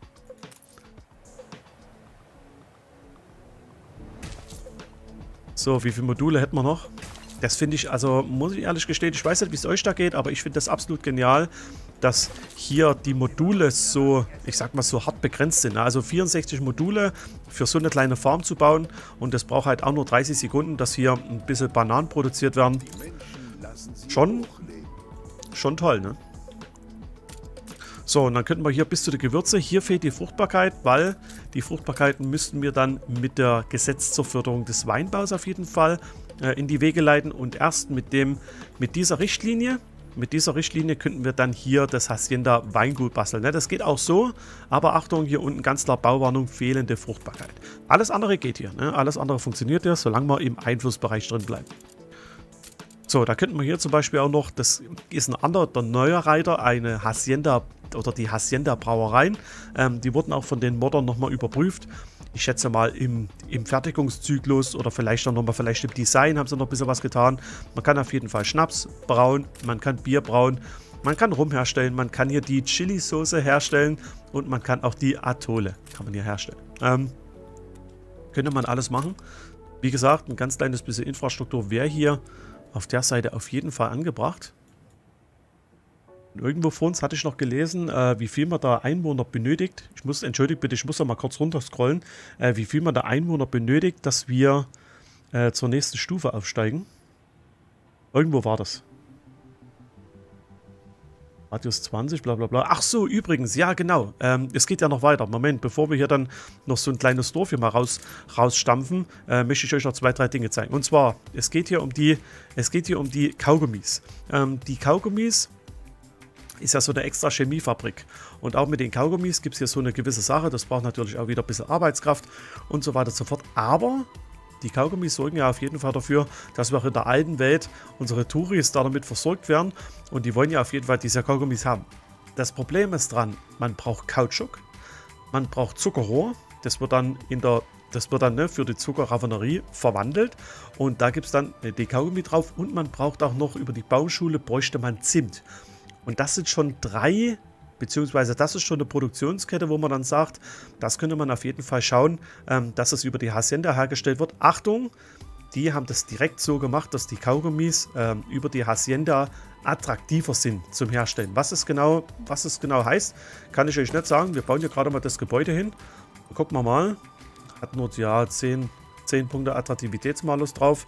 So, wie viele Module hätten wir noch? Das finde ich, also muss ich ehrlich gestehen, ich weiß nicht, wie es euch da geht, aber ich finde das absolut genial, dass hier die Module so, ich sag mal, so hart begrenzt sind. Also 64 Module für so eine kleine Farm zu bauen und das braucht halt auch nur 30 Sekunden, dass hier ein bisschen Bananen produziert werden. Schon toll, ne? So, und dann könnten wir hier bis zu den Gewürze. Hier fehlt die Fruchtbarkeit, weil die Fruchtbarkeiten müssten wir dann mit der Gesetz zur Förderung des Weinbaus auf jeden Fall in die Wege leiten. Und erst mit dieser Richtlinie könnten wir dann hier das Hacienda Weingut basteln. Das geht auch so, aber Achtung, hier unten ganz klar Bauwarnung, fehlende Fruchtbarkeit. Alles andere geht hier, ne? Alles andere funktioniert ja, solange wir im Einflussbereich drin bleiben. So, da könnten wir hier zum Beispiel auch noch, das ist ein anderer, der neue Reiter, eine Hacienda oder die Hacienda Brauereien. Die wurden auch von den Moddern nochmal überprüft. Ich schätze mal im Fertigungszyklus oder vielleicht auch nochmal, vielleicht im Design haben sie noch ein bisschen was getan. Man kann auf jeden Fall Schnaps brauen, man kann Bier brauen, man kann Rum herstellen, man kann hier die Chili-Soße herstellen und man kann auch die Atole kann man hier herstellen. Könnte man alles machen. Wie gesagt, ein ganz kleines bisschen Infrastruktur wäre hier auf der Seite auf jeden Fall angebracht. Und irgendwo vor uns hatte ich noch gelesen, wie viel man da Einwohner benötigt. Ich muss, entschuldigt bitte, ich muss da mal kurz runterscrollen, wie viel man da Einwohner benötigt, dass wir zur nächsten Stufe aufsteigen. Irgendwo war das. Radius 20, bla bla bla. Ach so, übrigens, ja genau. Es geht ja noch weiter. Moment, bevor wir hier dann noch so ein kleines Dorf hier mal rausstampfen, möchte ich euch noch zwei, drei Dinge zeigen. Und zwar, es geht hier um die Kaugummis. Die Kaugummis ist ja so eine extra Chemiefabrik. Und auch mit den Kaugummis gibt es hier so eine gewisse Sache. Das braucht natürlich auch wieder ein bisschen Arbeitskraft und so weiter und so fort. Aber die Kaugummis sorgen ja auf jeden Fall dafür, dass wir auch in der alten Welt unsere Touris da damit versorgt werden. Und die wollen ja auf jeden Fall diese Kaugummis haben. Das Problem ist dran, man braucht Kautschuk, man braucht Zuckerrohr. Das wird dann, für die Zuckerraffinerie verwandelt. Und da gibt es dann die Kaugummi drauf. Und man braucht auch noch, über die Bauschule bräuchte man Zimt. Und das sind schon drei, beziehungsweise das ist schon eine Produktionskette, wo man dann sagt, das könnte man auf jeden Fall schauen, dass es über die Hacienda hergestellt wird. Achtung, die haben das direkt so gemacht, dass die Kaugummis über die Hacienda attraktiver sind zum Herstellen. Was es genau heißt, kann ich euch nicht sagen. Wir bauen hier gerade mal das Gebäude hin. Gucken wir mal. Hat nur ja 10 Punkte Attraktivitätsmalus drauf.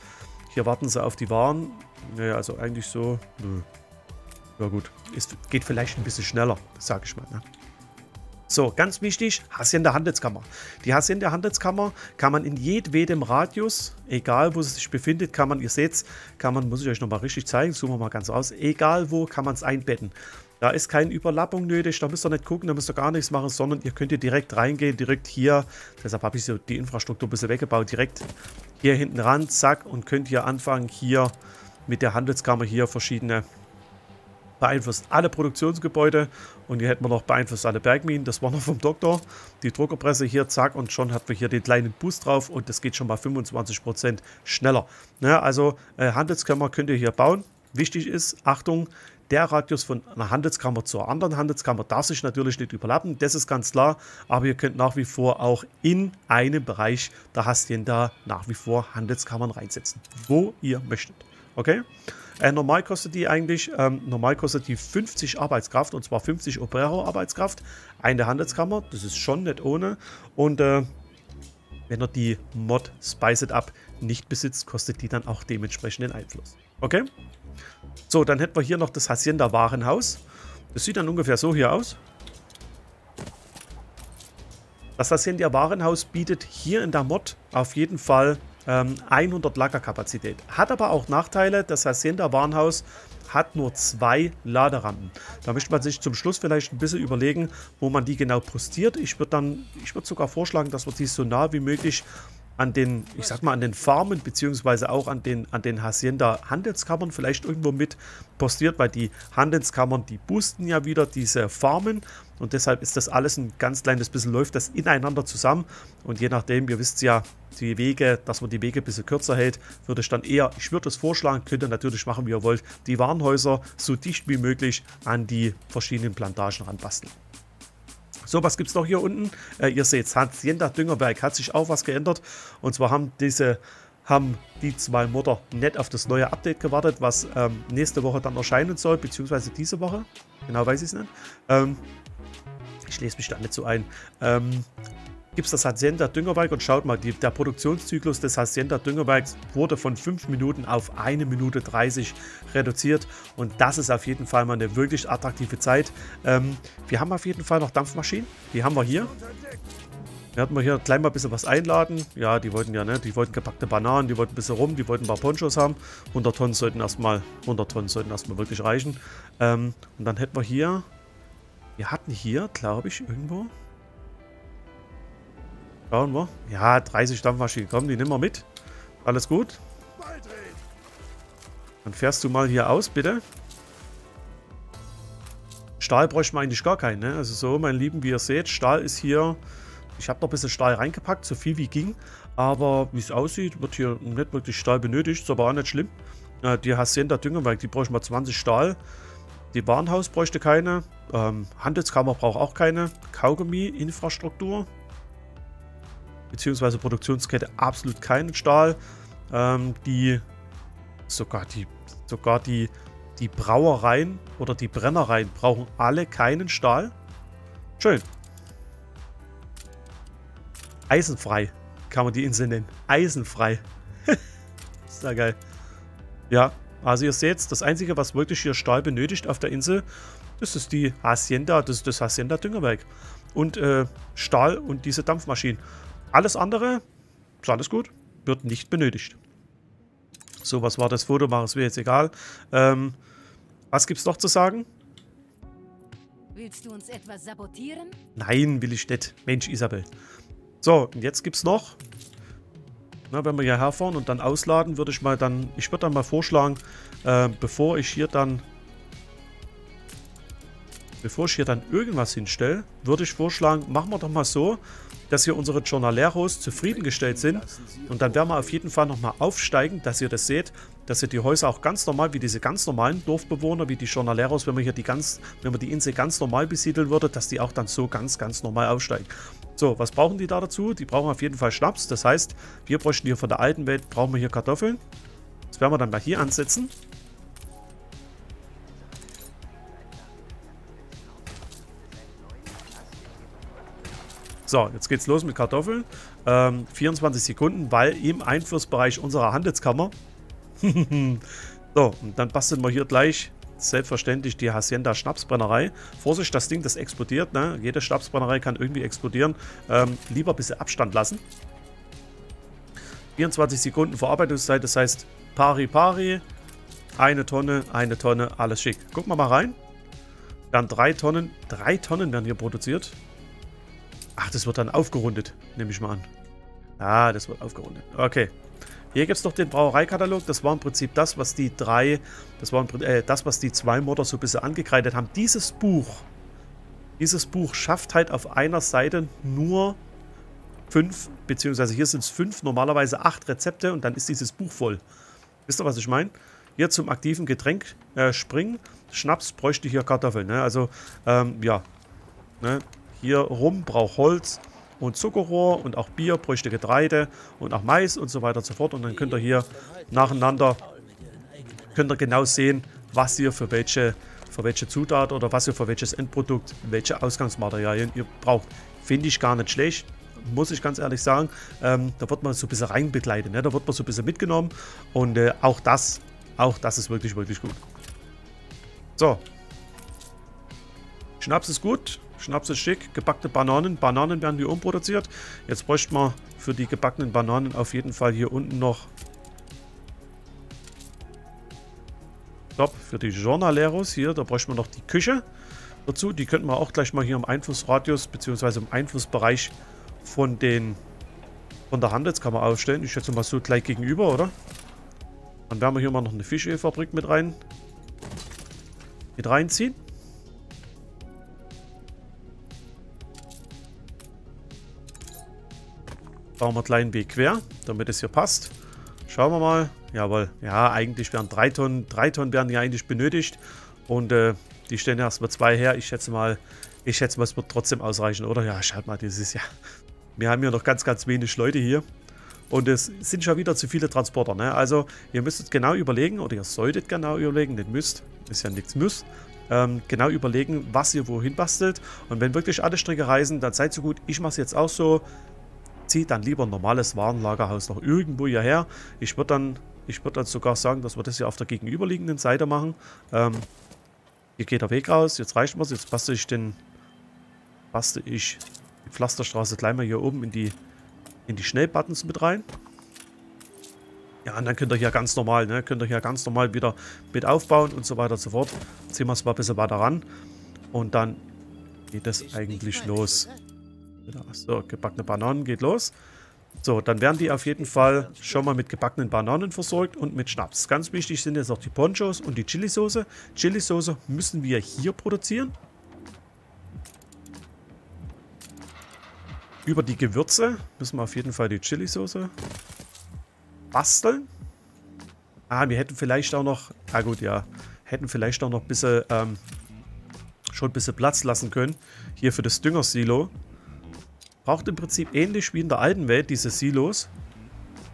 Hier warten sie auf die Waren. Naja, also eigentlich so... Nö. Ja gut, es geht vielleicht ein bisschen schneller, sage ich mal. Ne? So, ganz wichtig, Hacienda Handelskammer. Die Hacienda Handelskammer kann man in jedwedem Radius, egal wo es sich befindet, kann man, ihr seht, muss ich euch nochmal richtig zeigen, zoomen wir mal ganz aus, egal wo, kann man es einbetten. Da ist keine Überlappung nötig, da müsst ihr nicht gucken, da müsst ihr gar nichts machen, sondern ihr könnt hier direkt reingehen, direkt hier, deshalb habe ich so die Infrastruktur ein bisschen weggebaut, direkt hier hinten ran, zack, und könnt hier anfangen, hier mit der Handelskammer hier verschiedene... Beeinflusst alle Produktionsgebäude und hier hätten wir noch beeinflusst alle Bergminen. Das war noch vom Doktor. Die Druckerpresse hier, zack, und schon hatten wir hier den kleinen Boost drauf und das geht schon mal 25% schneller. Naja, also Handelskammer könnt ihr hier bauen. Wichtig ist, Achtung, der Radius von einer Handelskammer zur anderen Handelskammer darf sich natürlich nicht überlappen, das ist ganz klar, aber ihr könnt nach wie vor auch in einem Bereich der Hacienda nach wie vor Handelskammern reinsetzen, wo ihr möchtet. Okay? Normal kostet die eigentlich, normal kostet die 50 Arbeitskraft, und zwar 50 Obrero Arbeitskraft, eine Handelskammer, das ist schon nicht ohne. Und wenn ihr die Mod Spice It Up nicht besitzt, kostet die dann auch dementsprechend den Einfluss. Okay? So, dann hätten wir hier noch das Hacienda Warenhaus. Das sieht dann ungefähr so hier aus. Das Hacienda Warenhaus bietet hier in der Mod auf jeden Fall 100 Lagerkapazität. Hat aber auch Nachteile. Das Hacienda Warenhaus hat nur 2 Laderampen. Da möchte man sich zum Schluss vielleicht ein bisschen überlegen, wo man die genau postiert. Ich würde sogar vorschlagen, dass wir die so nah wie möglich an den, ich sag mal, an den Farmen beziehungsweise auch an den Hacienda Handelskammern vielleicht irgendwo mit postiert, weil die Handelskammern, die boosten ja wieder diese Farmen und deshalb ist das alles ein ganz kleines bisschen, läuft das ineinander zusammen und je nachdem, ihr wisst ja, die Wege, dass man die Wege ein bisschen kürzer hält, würde ich dann eher, ich würde es vorschlagen, könnt ihr natürlich machen, wie ihr wollt, die Warenhäuser so dicht wie möglich an die verschiedenen Plantagen ranbasteln. So, was gibt es noch hier unten? Ihr seht, Hacienda Düngerberg hat sich auch was geändert. Und zwar haben die zwei Modder nicht auf das neue Update gewartet, was nächste Woche dann erscheinen soll, beziehungsweise diese Woche. Genau weiß ich es nicht. Ich lese mich da nicht so ein. Gibt es das Hacienda Düngerberg und schaut mal, der Produktionszyklus des Hacienda Düngerbergs wurde von 5 Minuten auf 1 Minute 30 reduziert und das ist auf jeden Fall mal eine wirklich attraktive Zeit. Wir haben auf jeden Fall noch Dampfmaschinen, die haben wir hier. Wir hatten mal hier gleich mal ein bisschen was einladen. Ja, die wollten ja, ne? Die wollten gepackte Bananen, die wollten ein bisschen rum, die wollten ein paar Ponchos haben. 100 Tonnen sollten erstmal wirklich reichen. Und dann hätten wir hier, wir hatten hier, glaube ich, irgendwo... Schauen wir. Ja, 30 Dampfmaschinen. Komm, die nehmen wir mit. Alles gut. Dann fährst du mal hier aus, bitte. Stahl bräuchte man eigentlich gar keinen, ne? Also so, meine Lieben, wie ihr seht, Stahl ist hier... Ich habe noch ein bisschen Stahl reingepackt, so viel wie ging. Aber wie es aussieht, wird hier nicht wirklich Stahl benötigt. Ist aber auch nicht schlimm. Die Hacienda Düngewerk, die bräuchte mal 20 Stahl. Die Warenhaus bräuchte keine. Handelskammer braucht auch keine. Kaugummi, Infrastruktur. Beziehungsweise Produktionskette absolut keinen Stahl. Die Brauereien oder die Brennereien brauchen alle keinen Stahl. Schön. Eisenfrei kann man die Insel nennen. Eisenfrei. Ist ja geil. Ja, also ihr seht, das Einzige, was wirklich hier Stahl benötigt auf der Insel, das ist die Hacienda, das ist das Hacienda Düngerwerk. Und Stahl und diese Dampfmaschinen. Alles andere, ist alles gut, wird nicht benötigt. So, was war das Foto? Mach es mir jetzt egal. Was gibt's noch zu sagen? Willst du uns etwas sabotieren? Nein, will ich nicht. Mensch, Isabel. So, und jetzt gibt's noch. Na, wenn wir hier herfahren und dann ausladen, würde ich mal dann. Ich würde dann mal vorschlagen, bevor ich hier dann. Bevor ich hier dann irgendwas hinstelle, würde ich vorschlagen, machen wir doch mal so, dass hier unsere Jornaleros zufriedengestellt sind. Und dann werden wir auf jeden Fall nochmal aufsteigen, dass ihr das seht, dass ihr die Häuser auch ganz normal, wie diese ganz normalen Dorfbewohner, wie die Jornaleros, wenn man hier wenn man die Insel ganz normal besiedeln würde, dass die auch dann so ganz, ganz normal aufsteigen. So, was brauchen die da dazu? Die brauchen auf jeden Fall Schnaps. Das heißt, wir bräuchten hier von der alten Welt, brauchen wir hier Kartoffeln. Das werden wir dann mal hier ansetzen. So, jetzt geht's los mit Kartoffeln. 24 Sekunden, weil im Einflussbereich unserer Handelskammer. So, und dann basteln wir hier gleich selbstverständlich die Hacienda Schnapsbrennerei. Vorsicht, das Ding, das explodiert. Ne? Jede Schnapsbrennerei kann irgendwie explodieren. Lieber ein bisschen Abstand lassen. 24 Sekunden Verarbeitungszeit, das heißt pari pari. Eine Tonne, alles schick. Gucken wir mal rein. Dann 3 Tonnen. 3 Tonnen werden hier produziert. Ach, das wird dann aufgerundet, nehme ich mal an. Ah, das wird aufgerundet. Okay. Hier gibt es noch den Brauereikatalog. Das war im Prinzip das, was die zwei Modder so ein bisschen angekreidet haben. Dieses Buch schafft halt auf einer Seite nur 5, beziehungsweise hier sind es 5, normalerweise 8 Rezepte und dann ist dieses Buch voll. Wisst ihr, was ich meine? Hier zum aktiven Getränk springen. Schnaps bräuchte hier Kartoffeln. Ne? Also, ja. Ne? Hier rum braucht Holz und Zuckerrohr und auch Bier, bräuchte Getreide und auch Mais und so weiter und so fort. Und dann könnt ihr hier nacheinander genau sehen, was ihr für welche Zutat oder was ihr für welches Endprodukt, welche Ausgangsmaterialien ihr braucht. Finde ich gar nicht schlecht, muss ich ganz ehrlich sagen. Da wird man so ein bisschen reinbegleitet, ne? Da wird man so ein bisschen mitgenommen und auch das ist wirklich, wirklich gut. So. Schnaps ist gut. Schnaps ist schick, gebackene Bananen. Bananen werden hier umproduziert. Jetzt bräuchte man für die gebackenen Bananen auf jeden Fall hier unten noch. Top, für die Jornaleros hier, da bräuchte man noch die Küche dazu. Die könnten wir auch gleich mal hier im Einflussradius bzw. im Einflussbereich von der Handelskammer aufstellen. Ich schätze mal so gleich gegenüber, oder? Dann werden wir hier mal noch eine Fischölfabrik mit reinziehen. Bauen wir einen kleinen Weg quer, damit es hier passt. Schauen wir mal. Jawohl. Ja, eigentlich werden 3 Tonnen werden ja eigentlich benötigt. Und die stellen ja erstmal 2 her. Ich schätze mal, es wird trotzdem ausreichen, oder? Ja, schaut mal, das ist ja. Wir haben ja noch ganz, ganz wenig Leute hier. Und es sind schon wieder zu viele Transporter. Ne? Also, ihr müsstet genau überlegen, oder ihr solltet genau überlegen, nicht müsst, ist ja nichts müsst. Genau überlegen, was ihr wohin bastelt. Und wenn wirklich alle Stricke reißen, dann seid so gut. Ich mache es jetzt auch so. Zieht dann lieber ein normales Warenlagerhaus noch irgendwo hierher. Ich würde dann sogar sagen, dass wir das hier auf der gegenüberliegenden Seite machen. Hier geht der Weg raus. Jetzt reicht mir es. Jetzt bastel ich die Pflasterstraße gleich mal hier oben in die Schnellbuttons mit rein. Ja, und dann könnt ihr hier ganz normal, ne? Könnt ihr hier ganz normal wieder mit aufbauen und so weiter und so fort. Ziehen wir es mal ein bisschen weiter ran. Und dann geht das eigentlich los. So, gebackene Bananen geht los. So, dann werden die auf jeden Fall schon mal mit gebackenen Bananen versorgt und mit Schnaps. Ganz wichtig sind jetzt auch die Ponchos und die Chilisauce. Chilisauce müssen wir hier produzieren. Über die Gewürze müssen wir auf jeden Fall die Chilisauce basteln. Ah, wir hätten vielleicht auch noch... Ah gut, ja. Hätten vielleicht auch noch ein bisschen... schon ein bisschen Platz lassen können. Hier für das Düngersilo. Braucht im Prinzip ähnlich wie in der alten Welt diese Silos.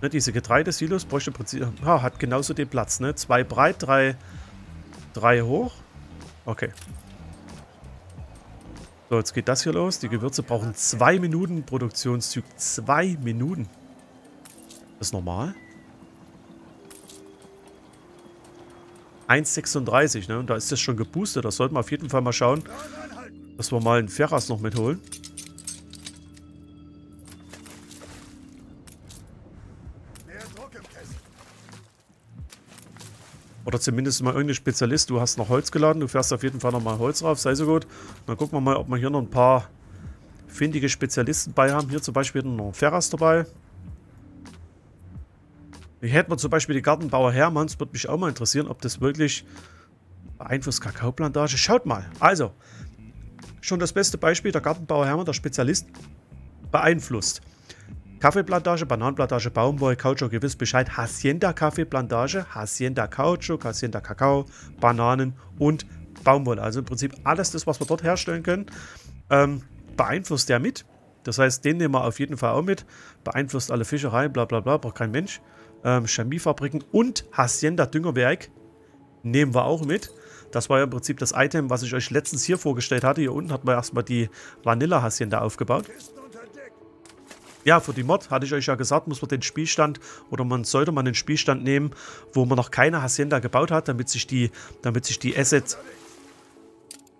Ne, diese Getreidesilos bräuchte im Prinzip... Ah, hat genauso den Platz, ne? 2 breit, 3 hoch. Okay. So, jetzt geht das hier los. Die Gewürze brauchen 2 Minuten Produktionszug. 2 Minuten. Ist das normal? 1,36, ne? Und da ist das schon geboostet. Da sollten wir auf jeden Fall mal schauen, dass wir mal einen Ferras noch mitholen. Oder zumindest mal irgendein Spezialist. Du hast noch Holz geladen. Du fährst auf jeden Fall nochmal Holz rauf. Sei so gut. Dann gucken wir mal, ob wir hier noch ein paar findige Spezialisten bei haben. Hier zum Beispiel noch einen Ferras dabei. Hier hätten wir zum Beispiel die Gartenbauer Hermanns. Würde mich auch mal interessieren, ob das wirklich beeinflusst Kakaoplantage. Schaut mal. Also, schon das beste Beispiel. Der Gartenbauer Hermann, der Spezialist, beeinflusst. Kaffeeplantage, Bananenplantage, Baumwolle, Kautschuk, ihr wisst Bescheid. Hacienda, Kaffeeplantage, Hacienda, Kautschuk, Hacienda, Kakao, Bananen und Baumwolle. Also im Prinzip alles das, was wir dort herstellen können, beeinflusst der mit. Das heißt, den nehmen wir auf jeden Fall auch mit. Beeinflusst alle Fischereien, bla bla bla, braucht kein Mensch. Chemiefabriken und Hacienda Düngerwerk nehmen wir auch mit. Das war ja im Prinzip das Item, was ich euch letztens hier vorgestellt hatte. Hier unten hat man erstmal die Vanilla Hacienda aufgebaut. Ja, für die Mod hatte ich euch ja gesagt, muss man den Spielstand oder man sollte man den Spielstand nehmen, wo man noch keine Hacienda gebaut hat, damit sich die Assets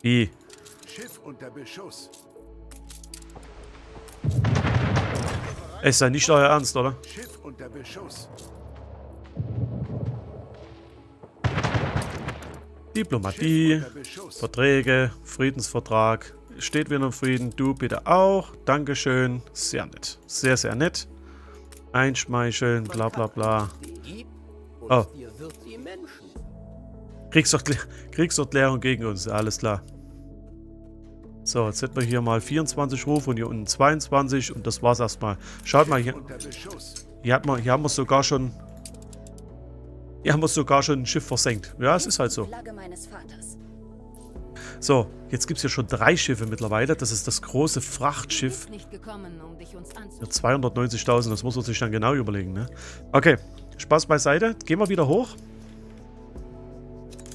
wie Schiff unter Beschuss. Es sei nicht euer Ernst, oder? Schiff unter Beschuss. Diplomatie, Schiff unter Beschuss. Verträge, Friedensvertrag. Steht wieder im Frieden. Du bitte auch. Dankeschön. Sehr nett. Sehr, sehr nett. Einschmeicheln. Bla, bla, bla. Oh. Kriegserklärung gegen uns. Alles klar. So, jetzt hätten wir hier mal 24 Rufe und hier unten 22. Und das war's erstmal. Schaut mal hier. Hier haben wir sogar schon... Hier haben wir sogar schon ein Schiff versenkt. Ja, es ist halt so. So, jetzt gibt es hier schon 3 Schiffe mittlerweile. Das ist das große Frachtschiff. 290.000, das muss man sich dann genau überlegen, ne? Okay, Spaß beiseite. Gehen wir wieder hoch.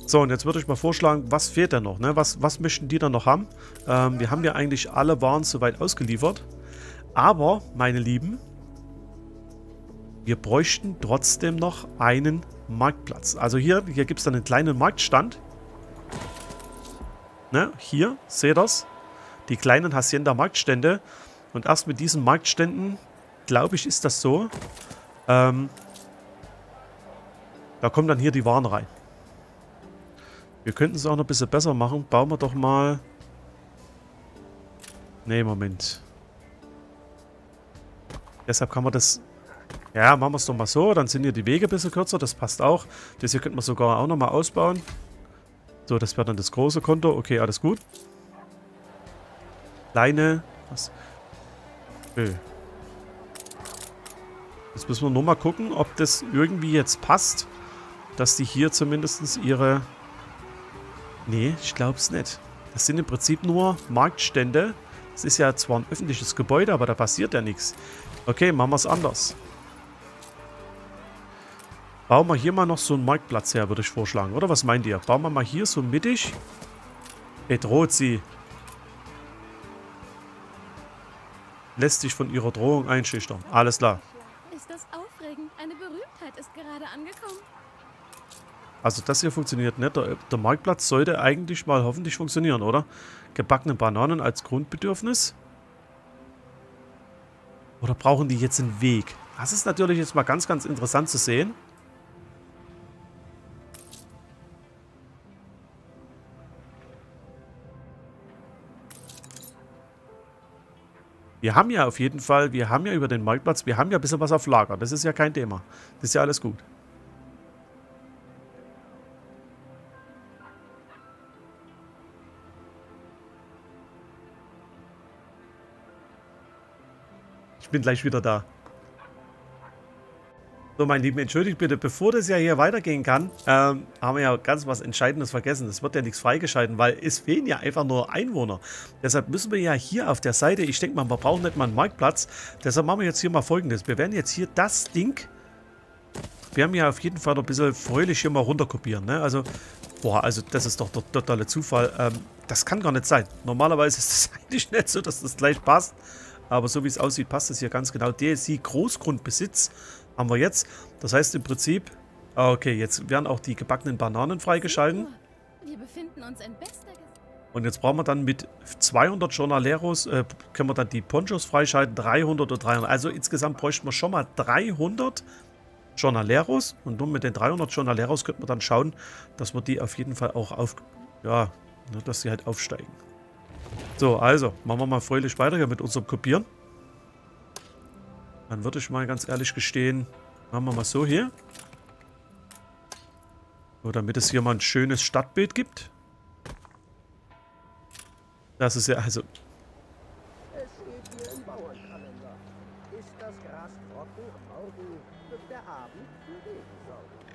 So, und jetzt würde ich mal vorschlagen, was fehlt denn noch, ne? Was möchten die dann noch haben? Wir haben ja eigentlich alle Waren soweit ausgeliefert. Aber, meine Lieben, wir bräuchten trotzdem noch einen Marktplatz. Also hier gibt es dann einen kleinen Marktstand. Ne, hier, seht ihr das? Die kleinen Hacienda-Marktstände. Und erst mit diesen Marktständen, glaube ich, ist das so. Da kommen dann hier die Waren rein. Wir könnten es auch noch ein bisschen besser machen. Bauen wir doch mal... Ne, Moment. Deshalb kann man das... Ja, machen wir es doch mal so. Dann sind hier die Wege ein bisschen kürzer. Das passt auch. Das hier könnten wir sogar auch nochmal ausbauen. So, das wäre dann das große Konto. Okay, alles gut. Kleine. Was? Nö. Jetzt müssen wir nur mal gucken, ob das irgendwie jetzt passt. Dass die hier zumindest ihre... Nee, ich glaube es nicht. Das sind im Prinzip nur Marktstände. Das ist ja zwar ein öffentliches Gebäude, aber da passiert ja nichts. Okay, machen wir es anders. Bauen wir hier mal noch so einen Marktplatz her, würde ich vorschlagen. Oder was meint ihr? Bauen wir mal hier so mittig. Bedroht sie. Lässt sich von ihrer Drohung einschüchtern. Alles klar. Ist das aufregend? Eine Berühmtheit ist gerade angekommen. Also das hier funktioniert nicht. Der Marktplatz sollte eigentlich mal hoffentlich funktionieren, oder? Gebackene Bananen als Grundbedürfnis. Oder brauchen die jetzt einen Weg? Das ist natürlich jetzt mal ganz, ganz interessant zu sehen. Wir haben ja auf jeden Fall, wir haben ja über den Marktplatz, wir haben ja ein bisschen was auf Lager. Das ist ja kein Thema. Das ist ja alles gut. Ich bin gleich wieder da. So, mein Lieben, entschuldigt bitte, bevor das ja hier weitergehen kann, haben wir ja ganz was Entscheidendes vergessen. Es wird ja nichts freigeschalten, weil es fehlen ja einfach nur Einwohner. Deshalb müssen wir ja hier auf der Seite, ich denke mal, wir brauchen nicht mal einen Marktplatz. Deshalb machen wir jetzt hier mal Folgendes. Wir werden jetzt hier das Ding, wir haben ja auf jeden Fall noch ein bisschen fröhlich hier mal runterkopieren, ne? Also, boah, also das ist doch der totale Zufall. Das kann gar nicht sein. Normalerweise ist es eigentlich nicht so, dass das gleich passt. Aber so wie es aussieht, passt es hier ganz genau. DLC Großgrundbesitz haben wir jetzt. Das heißt im Prinzip, okay, jetzt werden auch die gebackenen Bananen freigeschalten. Wir befinden uns in bester Gesellschaft. Und jetzt brauchen wir dann mit 200 Jornaleros, können wir dann die Ponchos freischalten, 300 oder 300. Also insgesamt bräuchten wir schon mal 300 Jornaleros. Und nur mit den 300 Jornaleros könnten wir dann schauen, dass wir die auf jeden Fall auch auf, ja, dass sie halt aufsteigen. So, also, machen wir mal fröhlich weiter hier mit unserem Kopieren. Dann würde ich mal ganz ehrlich gestehen, machen wir mal so hier. So, damit es hier mal ein schönes Stadtbild gibt. Das ist ja, also... Es steht hier im Bauernkalender. Ist das Gras trocken am Morgen, wird der Abend für Regen sorgen.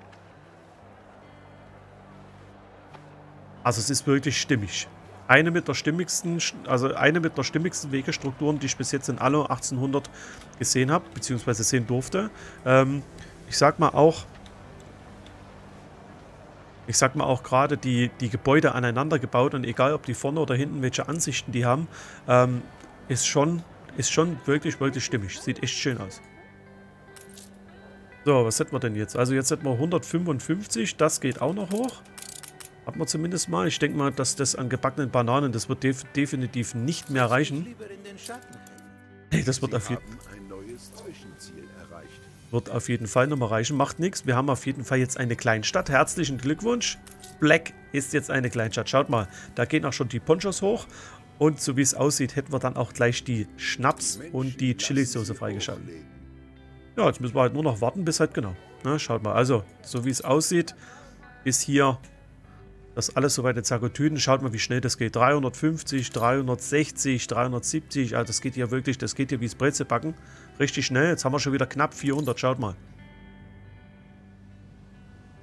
Also es ist wirklich stimmig. Eine mit der stimmigsten Wegestrukturen, die ich bis jetzt in Anno 1800 gesehen habe, beziehungsweise sehen durfte. Ich sag mal auch gerade die Gebäude aneinander gebaut und egal ob die vorne oder hinten welche Ansichten die haben, ist schon wirklich, wirklich stimmig. Sieht echt schön aus. So, was hätten wir denn jetzt? Also jetzt hätten wir 155, das geht auch noch hoch. Hat man zumindest mal. Ich denke mal, dass das an gebackenen Bananen, das wird definitiv nicht mehr reichen. Nee, das wird auf jeden Fall nochmal reichen. Macht nichts. Wir haben auf jeden Fall jetzt eine Kleinstadt. Herzlichen Glückwunsch. Black ist jetzt eine Kleinstadt. Schaut mal, da gehen auch schon die Ponchos hoch. Und so wie es aussieht, hätten wir dann auch gleich die Schnaps und die Chili-Soße freigeschaltet. Ja, jetzt müssen wir halt nur noch warten, bis halt genau. Na, schaut mal. Also, so wie es aussieht, ist hier... Das alles soweit in Zakotüten. Schaut mal, wie schnell das geht. 350, 360, 370. Also das geht hier wirklich, das geht hier wie das Brezelbacken. Richtig schnell. Jetzt haben wir schon wieder knapp 400. Schaut mal.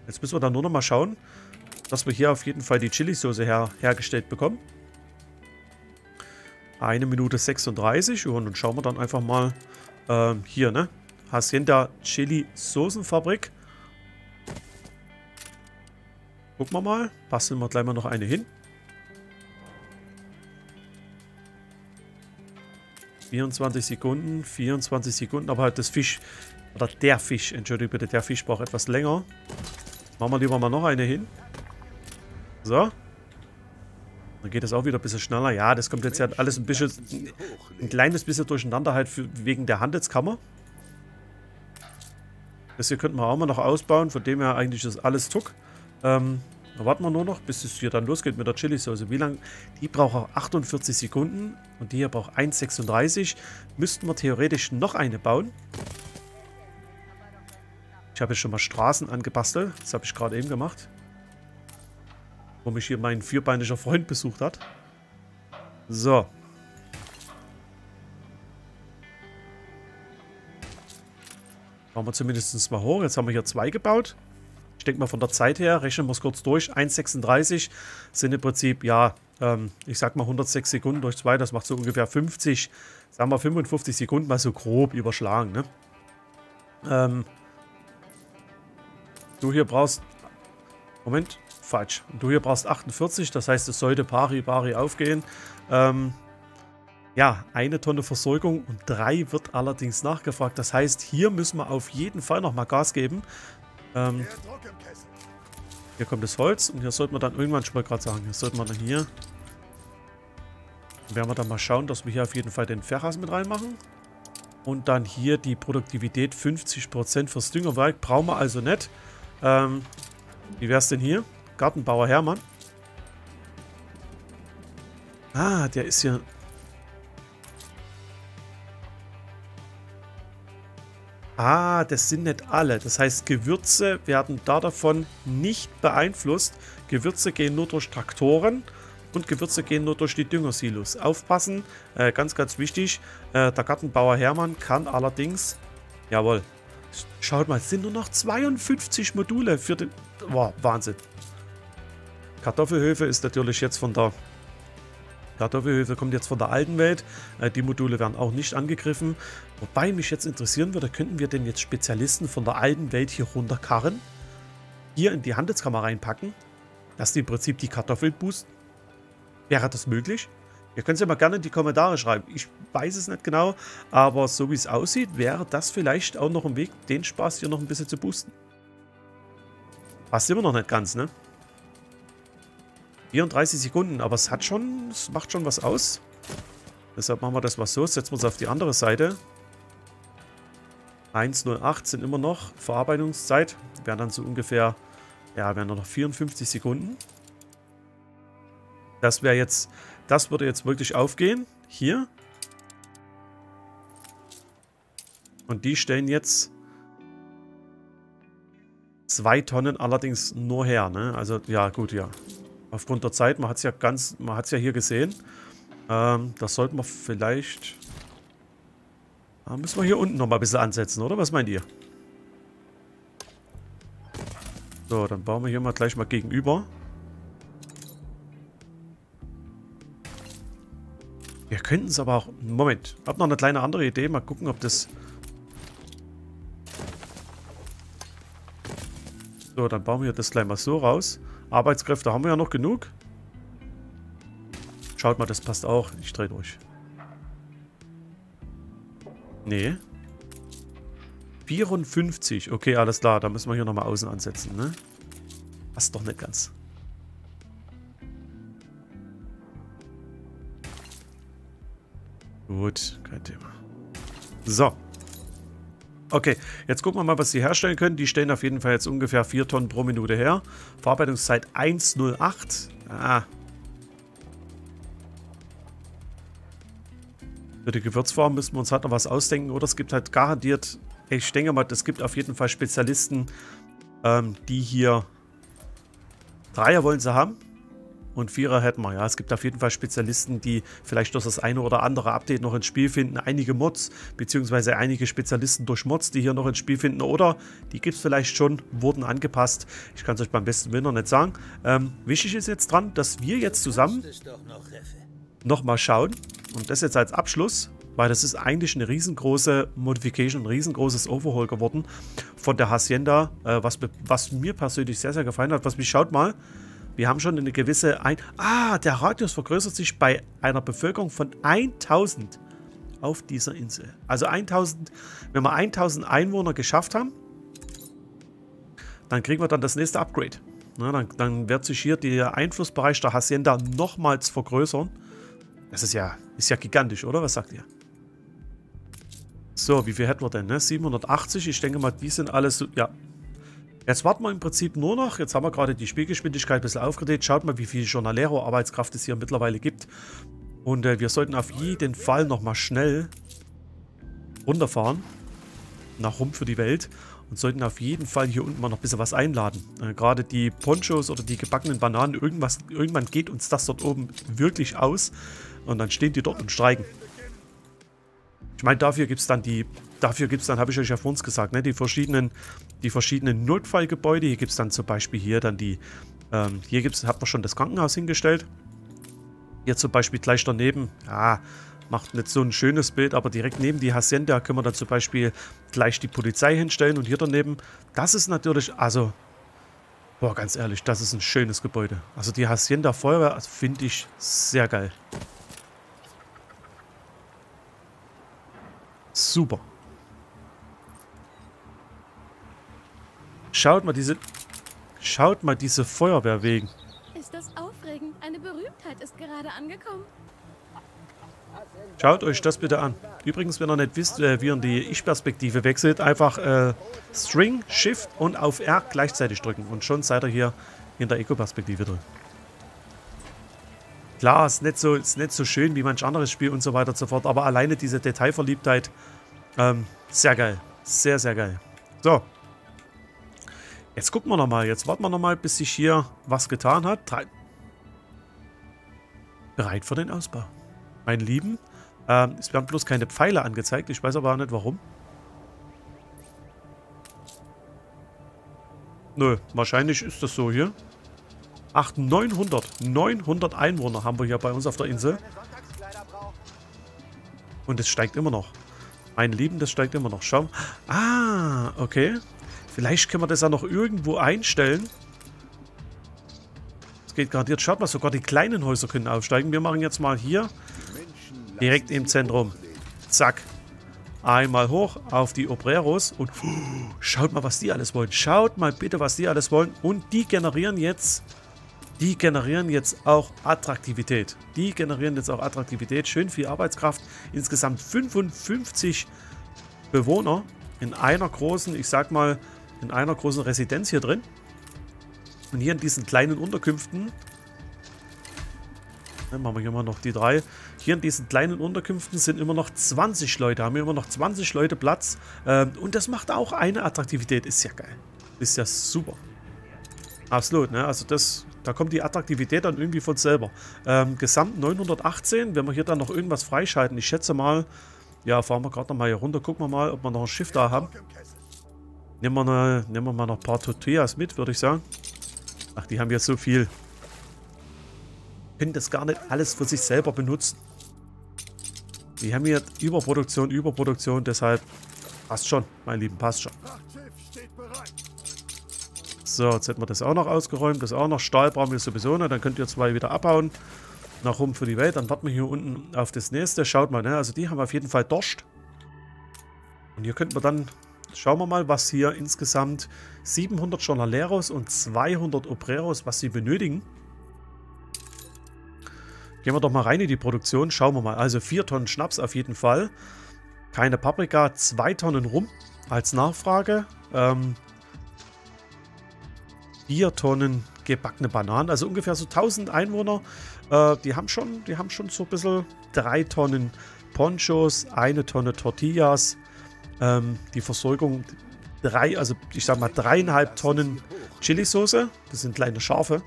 Jetzt müssen wir dann nur noch mal schauen, dass wir hier auf jeden Fall die Chili-Soße hergestellt bekommen. 1 Minute 36. Und dann schauen wir dann einfach mal hier, ne? Hacienda Chili-Soßenfabrik. Gucken wir mal. Basteln wir gleich mal noch eine hin. 24 Sekunden, 24 Sekunden. Aber halt das Fisch, oder der Fisch, entschuldigt bitte, der Fisch braucht etwas länger. Machen wir lieber mal noch eine hin. So. Dann geht das auch wieder ein bisschen schneller. Ja, das kommt jetzt ja alles ein bisschen, ein kleines bisschen durcheinander halt wegen der Handelskammer. Das hier könnten wir auch mal noch ausbauen. Von dem her eigentlich ist alles Zuck. Da warten wir nur noch, bis es hier dann losgeht mit der Chili-Soße. Wie lang? Die braucht auch 48 Sekunden und die hier braucht 1,36. Müssten wir theoretisch noch eine bauen. Ich habe jetzt schon mal Straßen angebastelt. Das habe ich gerade eben gemacht. Wo mich hier mein vierbeiniger Freund besucht hat. So. Machen wir zumindest mal hoch. Jetzt haben wir hier zwei gebaut. Ich denke mal von der Zeit her, rechnen wir es kurz durch, 1,36 sind im Prinzip, ja, ich sag mal 106 Sekunden durch 2, das macht so ungefähr 50, sagen wir 55 Sekunden mal so grob überschlagen, ne? Du hier brauchst, Moment, falsch, du hier brauchst 48, das heißt es sollte pari aufgehen, ja, 1 Tonne Versorgung und 3 wird allerdings nachgefragt, das heißt hier müssen wir auf jeden Fall nochmal Gas geben. Hier kommt das Holz und hier sollten wir dann irgendwann, ich wollte gerade sagen, hier sollten wir dann hier. Dann werden wir dann mal schauen, dass wir hier auf jeden Fall den Ferras mit reinmachen. Und dann hier die Produktivität 50% fürs Düngerwerk. Brauchen wir also nicht. Wie wär's denn hier? Gartenbauer Hermann. Ah, der ist hier. Ah, das sind nicht alle. Das heißt, Gewürze werden davon nicht beeinflusst. Gewürze gehen nur durch Traktoren und Gewürze gehen nur durch die Düngersilos. Aufpassen, ganz, ganz wichtig. Der Gartenbauer Hermann kann allerdings... Jawohl. Schaut mal, es sind nur noch 52 Module für den... Wow, Wahnsinn. Kartoffelhöfe ist natürlich jetzt von der... Kartoffelhöfe kommt jetzt von der alten Welt. Die Module werden auch nicht angegriffen. Wobei mich jetzt interessieren würde, könnten wir denn jetzt Spezialisten von der alten Welt hier runterkarren? Hier in die Handelskammer reinpacken? Dass die im Prinzip die Kartoffeln boosten? Wäre das möglich? Ihr könnt es ja mal gerne in die Kommentare schreiben. Ich weiß es nicht genau, aber so wie es aussieht, wäre das vielleicht auch noch ein Weg, den Spaß hier noch ein bisschen zu boosten. Passt immer noch nicht ganz, ne? 34 Sekunden, aber es hat schon, es macht schon was aus. Deshalb machen wir das mal so, setzen wir uns auf die andere Seite. 1,08 sind immer noch Verarbeitungszeit, wären dann so ungefähr, ja, wären dann noch 54 Sekunden. Das wäre jetzt, das würde jetzt wirklich aufgehen, hier. Und die stellen jetzt 2 Tonnen allerdings nur her, ne? Also, ja, gut, ja. Aufgrund der Zeit, man hat es ja ganz, man hat es ja hier gesehen. Das sollten wir vielleicht... Da müssen wir hier unten nochmal ein bisschen ansetzen, oder? Was meint ihr? So, dann bauen wir hier mal gleich mal gegenüber. Wir könnten es aber auch... Moment, ich habe noch eine kleine andere Idee. Mal gucken, ob das... So, dann bauen wir das gleich mal so raus. Arbeitskräfte haben wir ja noch genug. Schaut mal, das passt auch. Ich drehe durch. Nee. 54. Okay, alles klar. Da müssen wir hier nochmal außen ansetzen, ne? Passt doch nicht ganz. Gut, kein Thema. So. Okay, jetzt gucken wir mal, was sie herstellen können. Die stellen auf jeden Fall jetzt ungefähr 4 Tonnen pro Minute her. Verarbeitungszeit 1,08. Ah. Für die Gewürzform müssen wir uns halt noch was ausdenken. Oder es gibt halt garantiert, ich denke mal, es gibt auf jeden Fall Spezialisten, die hier 3er wollen sie haben. Und 4er hätten wir, ja. Es gibt auf jeden Fall Spezialisten, die vielleicht durch das eine oder andere Update noch ins Spiel finden. Einige Mods, beziehungsweise einige Spezialisten durch Mods, die hier noch ins Spiel finden. Oder, die gibt es vielleicht schon, wurden angepasst. Ich kann es euch beim besten Willen noch nicht sagen. Wichtig ist jetzt dran, dass wir jetzt zusammen nochmal schauen. Und das jetzt als Abschluss, weil das ist eigentlich eine riesengroße Modification, ein riesengroßes Overhaul geworden von der Hacienda. Was mir persönlich sehr, sehr gefallen hat. Was mich, schaut mal. Wir haben schon eine gewisse... der Radius vergrößert sich bei einer Bevölkerung von 1000 auf dieser Insel. Also 1000, wenn wir 1000 Einwohner geschafft haben, dann kriegen wir dann das nächste Upgrade. Na, dann wird sich hier der Einflussbereich der Hacienda nochmals vergrößern. Das ist ja gigantisch, oder? Was sagt ihr? So, wie viel hätten wir denn? Ne? 780, ich denke mal, die sind alles... Ja. Jetzt warten wir im Prinzip nur noch, jetzt haben wir gerade die Spielgeschwindigkeit ein bisschen aufgedreht. Schaut mal, wie viel Jornalero-Arbeitskraft es hier mittlerweile gibt. Und wir sollten auf jeden Fall nochmal schnell runterfahren. Nach Rum für die Welt. Und sollten auf jeden Fall hier unten mal noch ein bisschen was einladen. Gerade die Ponchos oder die gebackenen Bananen, irgendwann geht uns das dort oben wirklich aus. Und dann stehen die dort und streiken. Ich meine, dafür gibt es dann die... Dafür gibt es dann, habe ich euch ja vor uns gesagt, ne, die verschiedenen Notfallgebäude. Hier gibt es dann zum Beispiel hier dann die, hier hat man schon das Krankenhaus hingestellt. Hier zum Beispiel gleich daneben, ja, macht nicht so ein schönes Bild, aber direkt neben die Hacienda können wir dann zum Beispiel gleich die Polizei hinstellen. Und hier daneben, das ist natürlich, also, boah, ganz ehrlich, das ist ein schönes Gebäude. Also die Hacienda Feuerwehr, also, finde ich sehr geil. Super. Schaut mal diese Feuerwehrwegen. Ist das aufregend? Eine Berühmtheit ist gerade angekommen. Schaut euch das bitte an. Übrigens, wenn ihr nicht wisst, wie ihr in die Ich-Perspektive wechselt, einfach String, Shift und auf R gleichzeitig drücken. Und schon seid ihr hier in der Eco-Perspektive drin. Klar, ist nicht so schön wie manch anderes Spiel und so weiter und so fort, aber alleine diese Detailverliebtheit, sehr geil. Sehr, sehr geil. So. Jetzt gucken wir nochmal. Jetzt warten wir nochmal, bis sich hier was getan hat. Bereit für den Ausbau. Mein Lieben. Es werden bloß keine Pfeile angezeigt. Ich weiß aber auch nicht, warum. Nö, wahrscheinlich ist das so hier. Ach, 900. 900 Einwohner haben wir hier bei uns auf der Insel. Und es steigt immer noch. Mein Lieben, das steigt immer noch. Schau. Ah, okay. Vielleicht können wir das ja noch irgendwo einstellen. Das geht garantiert. Schaut mal, sogar die kleinen Häuser können aufsteigen. Wir machen jetzt mal hier direkt im Zentrum. Zack. Einmal hoch auf die Obreros. Und schaut mal, was die alles wollen. Schaut mal bitte, was die alles wollen. Und die generieren jetzt auch Attraktivität. Die generieren jetzt auch Attraktivität. Schön viel Arbeitskraft. Insgesamt 55 Bewohner in einer großen, ich sag mal, in einer großen Residenz hier drin. Und hier in diesen kleinen Unterkünften. Dann machen wir hier mal noch die drei. Hier in diesen kleinen Unterkünften sind immer noch 20 Leute. Haben wir immer noch 20 Leute Platz. Und das macht auch eine Attraktivität. Ist ja geil. Ist ja super. Absolut, ne? Also das, da kommt die Attraktivität dann irgendwie von selber. Gesamt 918. Wenn wir hier dann noch irgendwas freischalten. Ich schätze mal, ja, fahren wir gerade nochmal hier runter. Gucken wir mal, ob wir noch ein Schiff da haben. Nehmen wir mal noch ein paar Tortillas mit, würde ich sagen. Ach, die haben jetzt so viel. Können das gar nicht alles für sich selber benutzen. Die haben hier Überproduktion, Überproduktion. Deshalb passt schon, mein Lieben, passt schon. So, jetzt hätten wir das auch noch ausgeräumt. Das auch noch. Stahl brauchen wir sowieso nicht. Dann könnt ihr zwei wieder abhauen. Nach rum für die Welt. Dann warten wir hier unten auf das nächste. Schaut mal, ne? Also die haben auf jeden Fall Durst. Und hier könnten wir dann... Schauen wir mal, was hier insgesamt 700 Jornaleros und 200 Obreros, was sie benötigen. Gehen wir doch mal rein in die Produktion. Schauen wir mal. Also 4 Tonnen Schnaps auf jeden Fall. Keine Paprika. 2 Tonnen Rum als Nachfrage. 4 Tonnen gebackene Bananen. Also ungefähr so 1000 Einwohner. Die haben schon so ein bisschen 3 Tonnen Ponchos, 1 Tonne Tortillas. Die Versorgung, also ich sag mal 3,5 Tonnen Chili-Soße. Das sind kleine Schafe.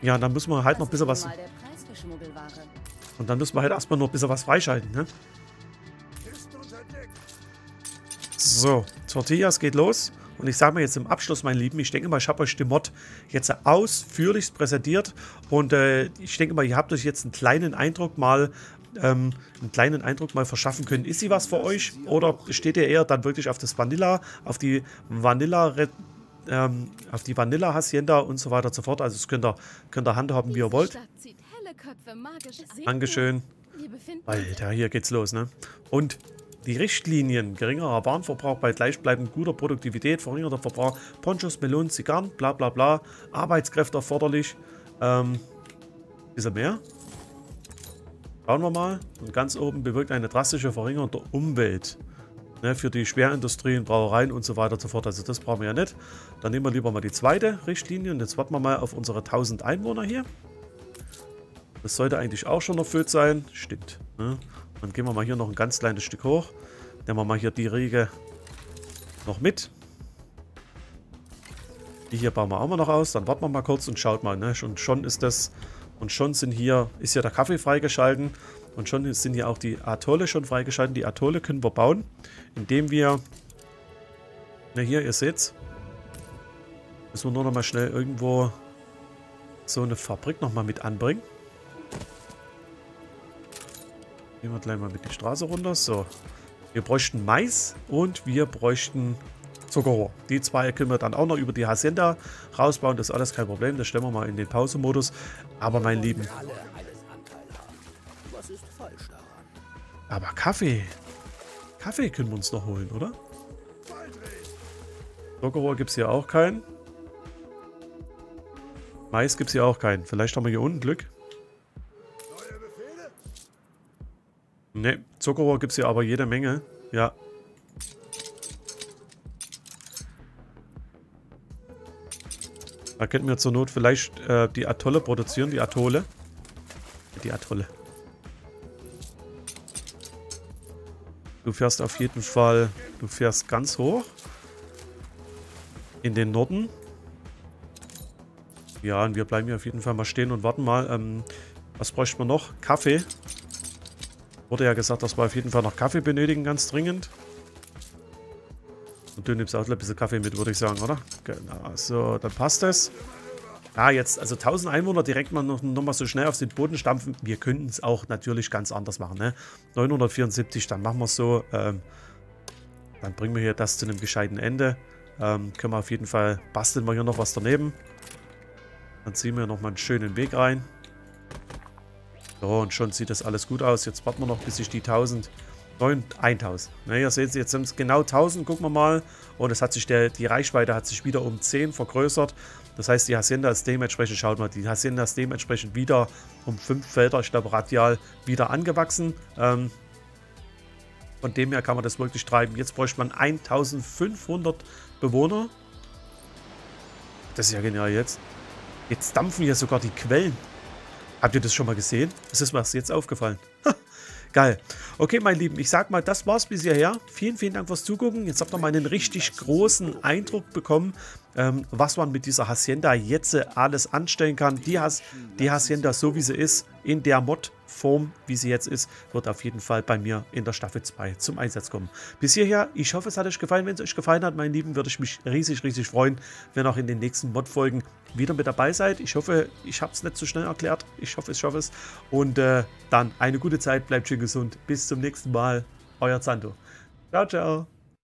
Ja, und dann müssen wir halt noch ein bisschen was... Und dann müssen wir halt erstmal noch ein bisschen was freischalten, ne? So, Tortillas geht los. Und ich sage mal jetzt im Abschluss, mein Lieben, ich denke mal, ich habe euch den Mod jetzt ausführlichst präsentiert. Und ich denke mal, ihr habt euch jetzt einen kleinen Eindruck mal... verschaffen können. Ist sie was für euch? Oder steht ihr eher dann wirklich auf das Vanilla, auf die Vanilla Hacienda und so weiter und so fort? Also das könnt ihr handhaben, wie ihr wollt. Dankeschön. Alter, hier geht's los, ne? Und die Richtlinien, geringerer Warenverbrauch bei gleichbleibend guter Produktivität, verringerter Verbrauch, Ponchos, Melonen, Zigarren, bla bla bla, Arbeitskräfte erforderlich, ist er mehr? Schauen wir mal. Und ganz oben bewirkt eine drastische Verringerung der Umwelt. Ne, für die Schwerindustrien, Brauereien und so weiter und so fort. Also das brauchen wir ja nicht. Dann nehmen wir lieber mal die zweite Richtlinie. Und jetzt warten wir mal auf unsere 1000 Einwohner hier. Das sollte eigentlich auch schon erfüllt sein. Stimmt. Ne? Dann gehen wir mal hier noch ein ganz kleines Stück hoch. Nehmen wir mal hier die Riege noch mit. Die hier bauen wir auch mal noch aus. Dann warten wir mal kurz und schaut mal. Ne? Und schon ist das... Und schon ist ja der Kaffee freigeschalten. Und schon sind hier auch die Atole schon freigeschalten. Die Atole können wir bauen, indem wir... Na hier, ihr seht's. Müssen wir nur noch mal schnell irgendwo so eine Fabrik noch mal mit anbringen. Gehen wir gleich mal mit die Straße runter. So. Wir bräuchten Mais und wir bräuchten Zuckerrohr. Die zwei können wir dann auch noch über die Hacienda rausbauen. Das ist alles kein Problem. Das stellen wir mal in den Pause-Modus. Aber mein Lieben. Aber Kaffee. Kaffee können wir uns noch holen, oder? Zuckerrohr gibt es hier auch keinen. Mais gibt es hier auch keinen. Vielleicht haben wir hier unten Glück. Ne, Zuckerrohr gibt es hier aber jede Menge. Ja. Da könnten wir zur Not vielleicht die Atolle produzieren. Die Atole. Die Atolle. Du fährst auf jeden Fall, du fährst ganz hoch. In den Norden. Ja, und wir bleiben hier auf jeden Fall mal stehen und warten mal. Was bräuchte man noch? Kaffee. Wurde ja gesagt, dass wir auf jeden Fall noch Kaffee benötigen, ganz dringend. Und du nimmst auch ein bisschen Kaffee mit, würde ich sagen, oder? Genau, so, dann passt es. Ah, jetzt, also 1000 Einwohner direkt mal noch mal so schnell auf den Boden stampfen. Wir könnten es auch natürlich ganz anders machen, ne? 974, dann machen wir es so. Dann bringen wir hier das zu einem gescheiten Ende. Können wir auf jeden Fall, basteln wir hier noch was daneben. Dann ziehen wir nochmal einen schönen Weg rein. So, und schon sieht das alles gut aus. Jetzt warten wir noch, bis sich die 1000... 1000. Ne, ihr seht, jetzt sind es genau 1000, gucken wir mal. Und es hat sich die Reichweite hat sich wieder um 10 vergrößert. Das heißt, die Hacienda ist dementsprechend, schaut mal, die Hacienda ist dementsprechend wieder um 5 Felder, ich glaube, radial wieder angewachsen. Von dem her kann man das wirklich treiben. Jetzt bräuchte man 1500 Bewohner. Das ist ja genial jetzt. Jetzt dampfen hier sogar die Quellen. Habt ihr das schon mal gesehen? Das ist mir erst jetzt aufgefallen. Geil. Okay, meine Lieben, ich sag mal, das war's bis hierher. Vielen, vielen Dank fürs Zugucken. Jetzt habt ihr mal einen richtig großen Eindruck bekommen, was man mit dieser Hacienda jetzt alles anstellen kann. Die Hacienda, so wie sie ist, in der Mod-Form, wie sie jetzt ist, wird auf jeden Fall bei mir in der Staffel 2 zum Einsatz kommen. Bis hierher, ich hoffe, es hat euch gefallen. Wenn es euch gefallen hat, meine Lieben, würde ich mich riesig, riesig freuen, wenn auch in den nächsten Mod-Folgen wieder mit dabei seid. Ich hoffe, ich habe es nicht zu schnell erklärt. Ich hoffe, ich schaffe es. Und dann eine gute Zeit, bleibt schön gesund. Bis zum nächsten Mal. Euer Zanto. Ciao, ciao.